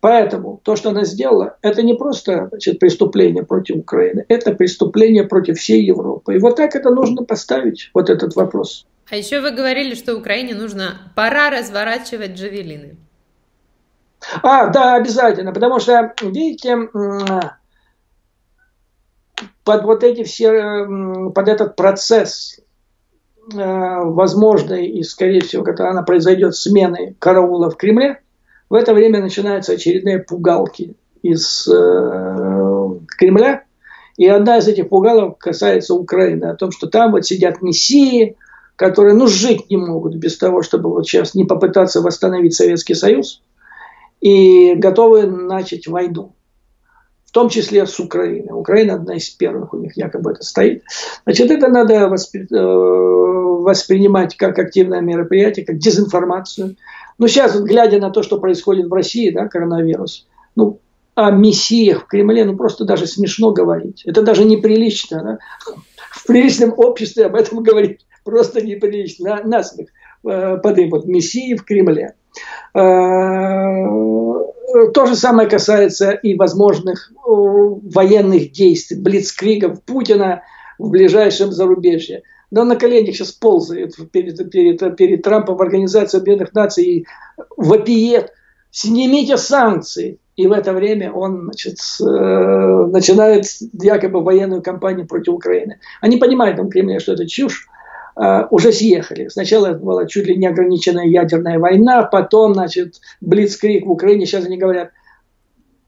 Поэтому то, что она сделала, это не просто, значит, преступление против Украины, это преступление против всей Европы. И вот так это нужно поставить, вот этот вопрос. А еще вы говорили, что Украине нужно пора разворачивать джавелины. Да, обязательно, потому что, видите, под этот процесс возможной и, скорее всего, когда она произойдет, смены караула в Кремле, в это время начинаются очередные пугалки из Кремля. И одна из этих пугалок касается Украины. О том, что там вот сидят мессии, которые жить не могут без того, чтобы вот сейчас не попытаться восстановить Советский Союз. И готовы начать войну. В том числе с Украины. Украина одна из первых у них якобы это стоит. Значит, это надо воспринимать как активное мероприятие, как дезинформацию. Но сейчас, глядя на то, что происходит в России, да, коронавирус, о мессиях в Кремле, просто даже смешно говорить. Это даже неприлично. Да? В приличном обществе об этом говорить просто неприлично. Насмех подымут мессии в Кремле. То же самое касается и возможных военных действий, блицкригов Путина в ближайшем зарубежье. Да он на коленях сейчас ползает перед Трампом в Организации Объединенных Наций и вопиет: снимите санкции. И в это время он, начинает якобы военную кампанию против Украины. Они понимают в Кремле, что это чушь. Уже съехали. Сначала это была чуть ли не ограниченная ядерная война, потом, блицкриг в Украине. Сейчас они говорят: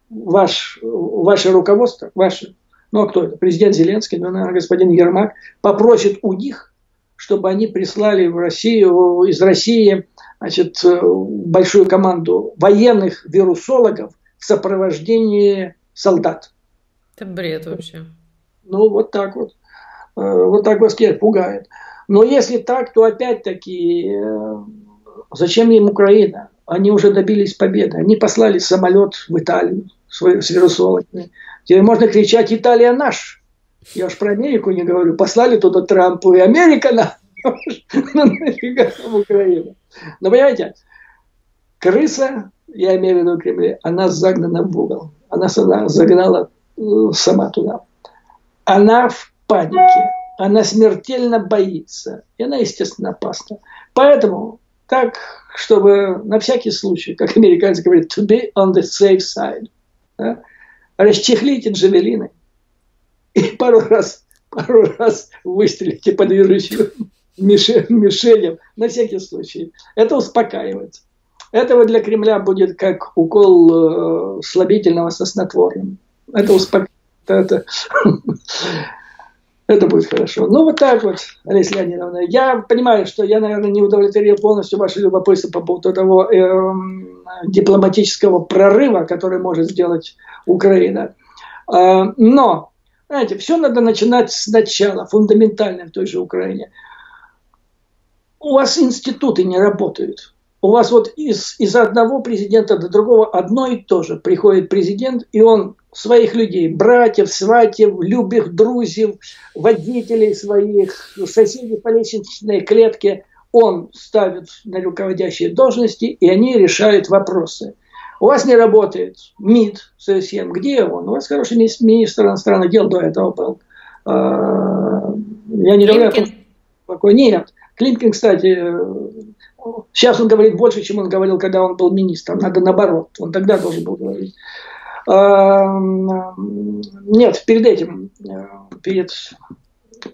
ваше руководство, ваше, кто это, президент Зеленский, наверное, господин Ермак, попросит у них, чтобы они прислали в Россию, из России, большую команду военных вирусологов в сопровождении солдат. Это бред вообще. Вот так вас пугает. Но если так, то опять-таки, зачем им Украина? Они уже добились победы. Они послали самолет в Италию с вирусологами. Теперь можно кричать: Италия наш. Я уж про Америку не говорю. Послали туда Трампу, и Америка наш. Нафига в Украину? Но понимаете, крыса, я имею в виду Кремль, она загнана в угол. Она загнала сама туда. Она в панике. Она смертельно боится. И она, естественно, опасна. Поэтому так, чтобы на всякий случай, как американцы говорят, to be on the safe side. Да? Расчехлите джавелины и пару раз выстрелите по движущим мишеням. На всякий случай. Это успокаивает. Этого для Кремля будет как укол слабительного со снотворным. Это успокаивает. Это будет хорошо. Олеся Леонидовна. Я понимаю, что я, наверное, не удовлетворил полностью ваше любопытство по поводу того дипломатического прорыва, который может сделать Украина. Но, все надо начинать сначала, фундаментально в той же Украине. У вас институты не работают. У вас из одного президента до другого одно и то же. Приходит президент, и он своих людей, братьев, сватьев, любых друзей, водителей своих, соседей по лестничной клетке, он ставит на руководящие должности, и они решают вопросы. У вас не работает МИД совсем. Где он? У вас хороший министр иностранных дел до этого был. Я не говорю, какой нет. Климкин, кстати, сейчас он говорит больше, чем он говорил, когда он был министром. Надо наоборот. Он тогда должен был говорить. Нет, перед этим,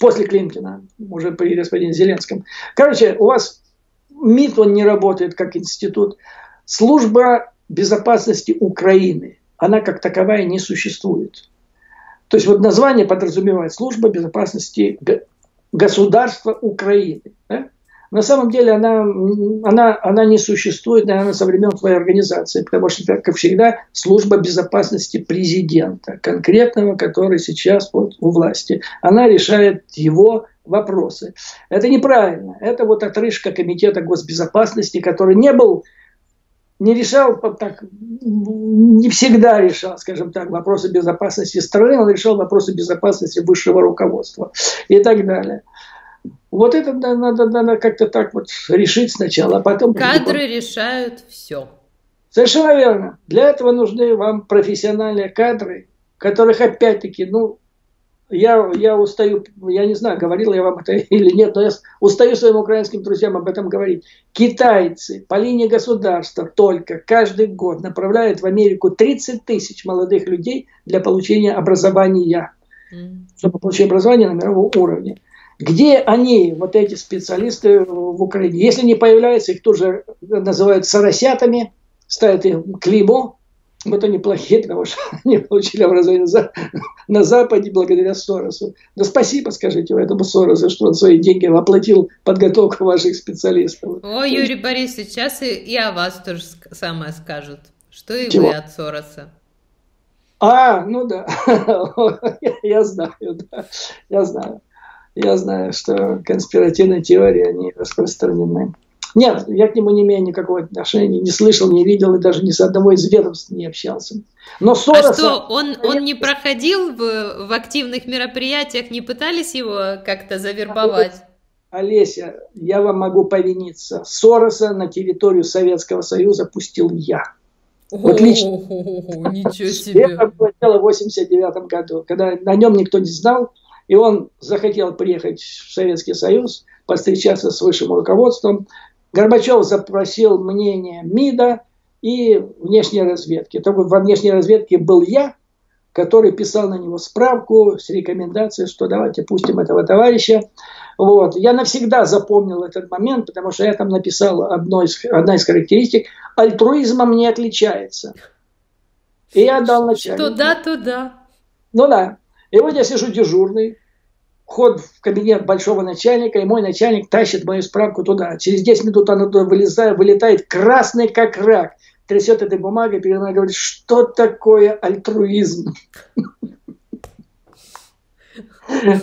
после Климкина, уже при господине Зеленском. Короче, у вас МИД, он не работает как институт. Служба безопасности Украины, она как таковая не существует. То есть вот название подразумевает служба безопасности государства Украины. Да? На самом деле она не существует, наверное, со времен своей организации, потому что, как всегда, служба безопасности президента, конкретного, который сейчас вот у власти. Она решает его вопросы. Это неправильно. Это вот отрыжка комитета госбезопасности, который не был... Не решал, так, не всегда решал, скажем так, вопросы безопасности страны, он решал вопросы безопасности высшего руководства и так далее. Вот это надо как-то так вот решить сначала, а потом... Кадры решают все. Совершенно верно. Для этого нужны вам профессиональные кадры, которых опять-таки, ну, я устаю, я не знаю, говорил я вам это или нет, но я устаю своим украинским друзьям об этом говорить. Китайцы по линии государства только каждый год направляют в Америку 30 тысяч молодых людей для получения образования. Чтобы получить образование на мировом уровне. Где они, вот эти специалисты в Украине? Если не появляются, их тоже называют соросятами, ставят им клеймо. Вот они плохие, потому что они получили образование на Западе благодаря Соросу. Да спасибо, скажите, этому Соросу, что он свои деньги оплатил подготовку ваших специалистов. О, Юрий Борисович, сейчас и о вас тоже самое скажут. Что и чего? Вы от Сороса. А, ну да. Я знаю, да. Я знаю, что конспиративные теории, они распространены. Нет, я к нему не имею никакого отношения, не слышал, не видел и даже ни с одного из ведомств не общался. Но Сороса... А что, он не проходил в активных мероприятиях, не пытались его как-то завербовать? Олеся, я вам могу повиниться. Сороса на территорию Советского Союза пустил я. Вот лично. Ничего себе. Это было дело в 89 году, когда о нем никто не знал, и он захотел приехать в Советский Союз, повстречаться с высшим руководством. Горбачев запросил мнение МИДа и внешней разведки. Только во внешней разведке был я, который писал на него справку с рекомендацией, что давайте пустим этого товарища. Вот. Я навсегда запомнил этот момент, потому что я там написал одна из характеристик. Альтруизмом не отличается. И я дал начальнику. Туда-туда. Ну да. И вот я сижу дежурный. Вход в кабинет большого начальника, и мой начальник тащит мою справку туда. Через 10 минут она туда вылетает, красный как рак, трясет этой бумагой, перед мной говорит, что такое альтруизм? Ну,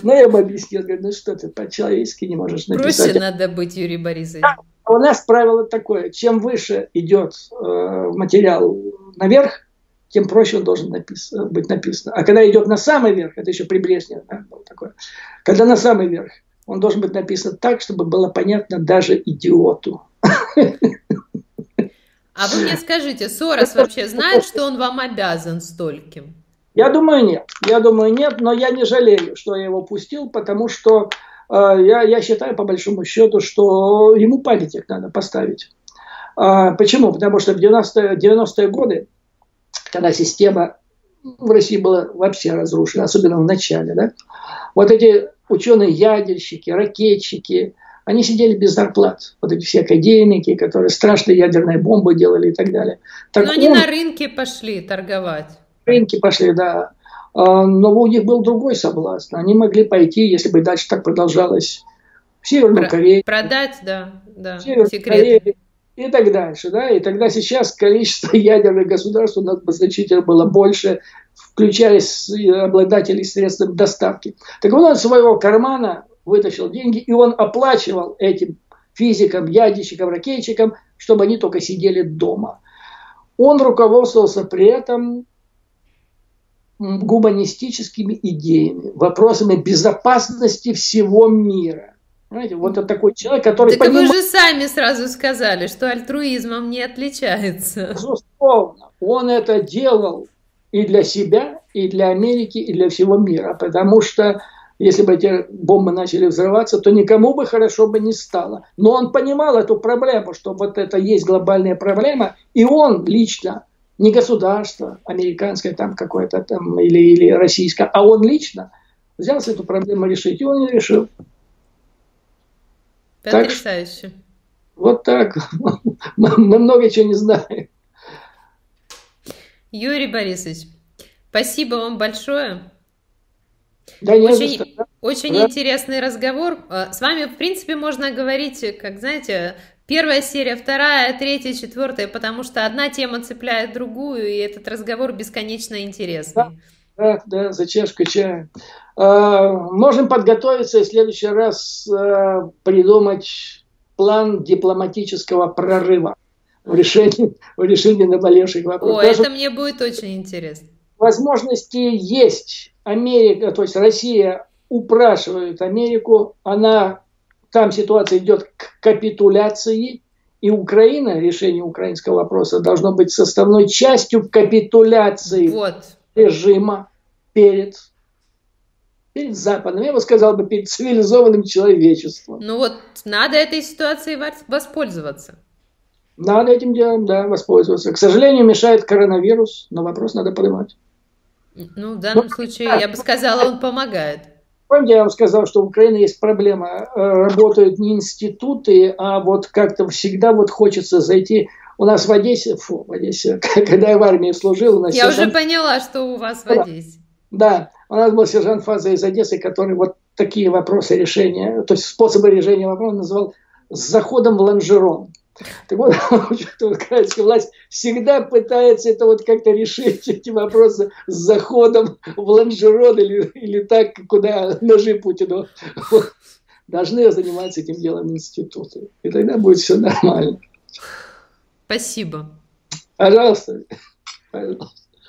я ему объяснил, говорю, ну что ты, по-человечески не можешь написать. Проще надо быть, Юрий Борисович. У нас правило такое, чем выше идет материал наверх, тем проще он должен быть написан. А когда идет на самый верх, это еще при Брежневе, да, было такое, когда на самый верх, он должен быть написан так, чтобы было понятно даже идиоту. А вы мне скажите, Сорос вообще знает, что он вам обязан стольким? Я думаю, нет, но я не жалею, что я его пустил, потому что я считаю, по большому счету, что ему памятник надо поставить. Почему? Потому что в 90-е годы, когда система в России была вообще разрушена, особенно в начале, да? Вот эти ученые-ядерщики, ракетчики, они сидели без зарплат. Вот эти все академики, которые страшные ядерные бомбы делали и так далее. Так, но они на рынке пошли торговать. На рынке пошли, да. Но у них был другой соблазн. Они могли пойти, если бы дальше так продолжалось, в Северную Корею. Продать, да. Секреты. И так дальше, да, и тогда сейчас количество ядерных государств у нас значительно было больше, включая обладателей средств доставки. Так вот, он из своего кармана вытащил деньги, и он оплачивал этим физикам, ядерщикам, ракетчикам, чтобы они только сидели дома. Он руководствовался при этом гуманистическими идеями, вопросами безопасности всего мира. Понимаете, вот это такой человек, который... Так понимает... вы же сами сразу сказали, что альтруизмом не отличается. Безусловно, он это делал и для себя, и для Америки, и для всего мира, потому что если бы эти бомбы начали взрываться, то никому бы хорошо бы не стало. Но он понимал эту проблему, что вот это есть глобальная проблема, и он лично, не государство американское там какое-то там или российское, а он лично взялся эту проблему решить, и он не решил. Потрясающе. Так что, вот так. Мы много чего не знаем. Юрий Борисович, спасибо вам большое. Да, очень интересный разговор. С вами, в принципе, можно говорить, как, знаете, первая серия, вторая, третья, четвертая, потому что одна тема цепляет другую, и этот разговор бесконечно интересный. Да, да, за чашку чая. Можем подготовиться и в следующий раз придумать план дипломатического прорыва в решении наболевших вопросов. О, даже это мне будет очень интересно. Возможности есть. Америка, то есть Россия упрашивает Америку, там ситуация идет к капитуляции, и Украина, решение украинского вопроса должно быть составной частью капитуляции режима перед Западом, я бы сказал, перед цивилизованным человечеством. Ну вот, надо этой ситуацией воспользоваться. Надо этим делом, да, воспользоваться. К сожалению, мешает коронавирус, но вопрос надо поднимать. Ну, в данном случае, я бы сказала, он помогает. Помните, я вам сказал, что в Украине есть проблема. Работают не институты, а вот как-то всегда вот хочется зайти. У нас в Одессе, когда я в армии служил... У нас уже поняла, что у вас в Одессе. Да, у нас был сержант Фаза из Одессы, который вот такие вопросы решения, то есть способы решения вопроса называл «с заходом в лонжерон». Так вот, украинская власть всегда пытается это вот как-то решить, эти вопросы с заходом в лонжерон или так, куда ножи Путину. Вот. Должны заниматься этим делом институты. И тогда будет все нормально. Спасибо. Пожалуйста.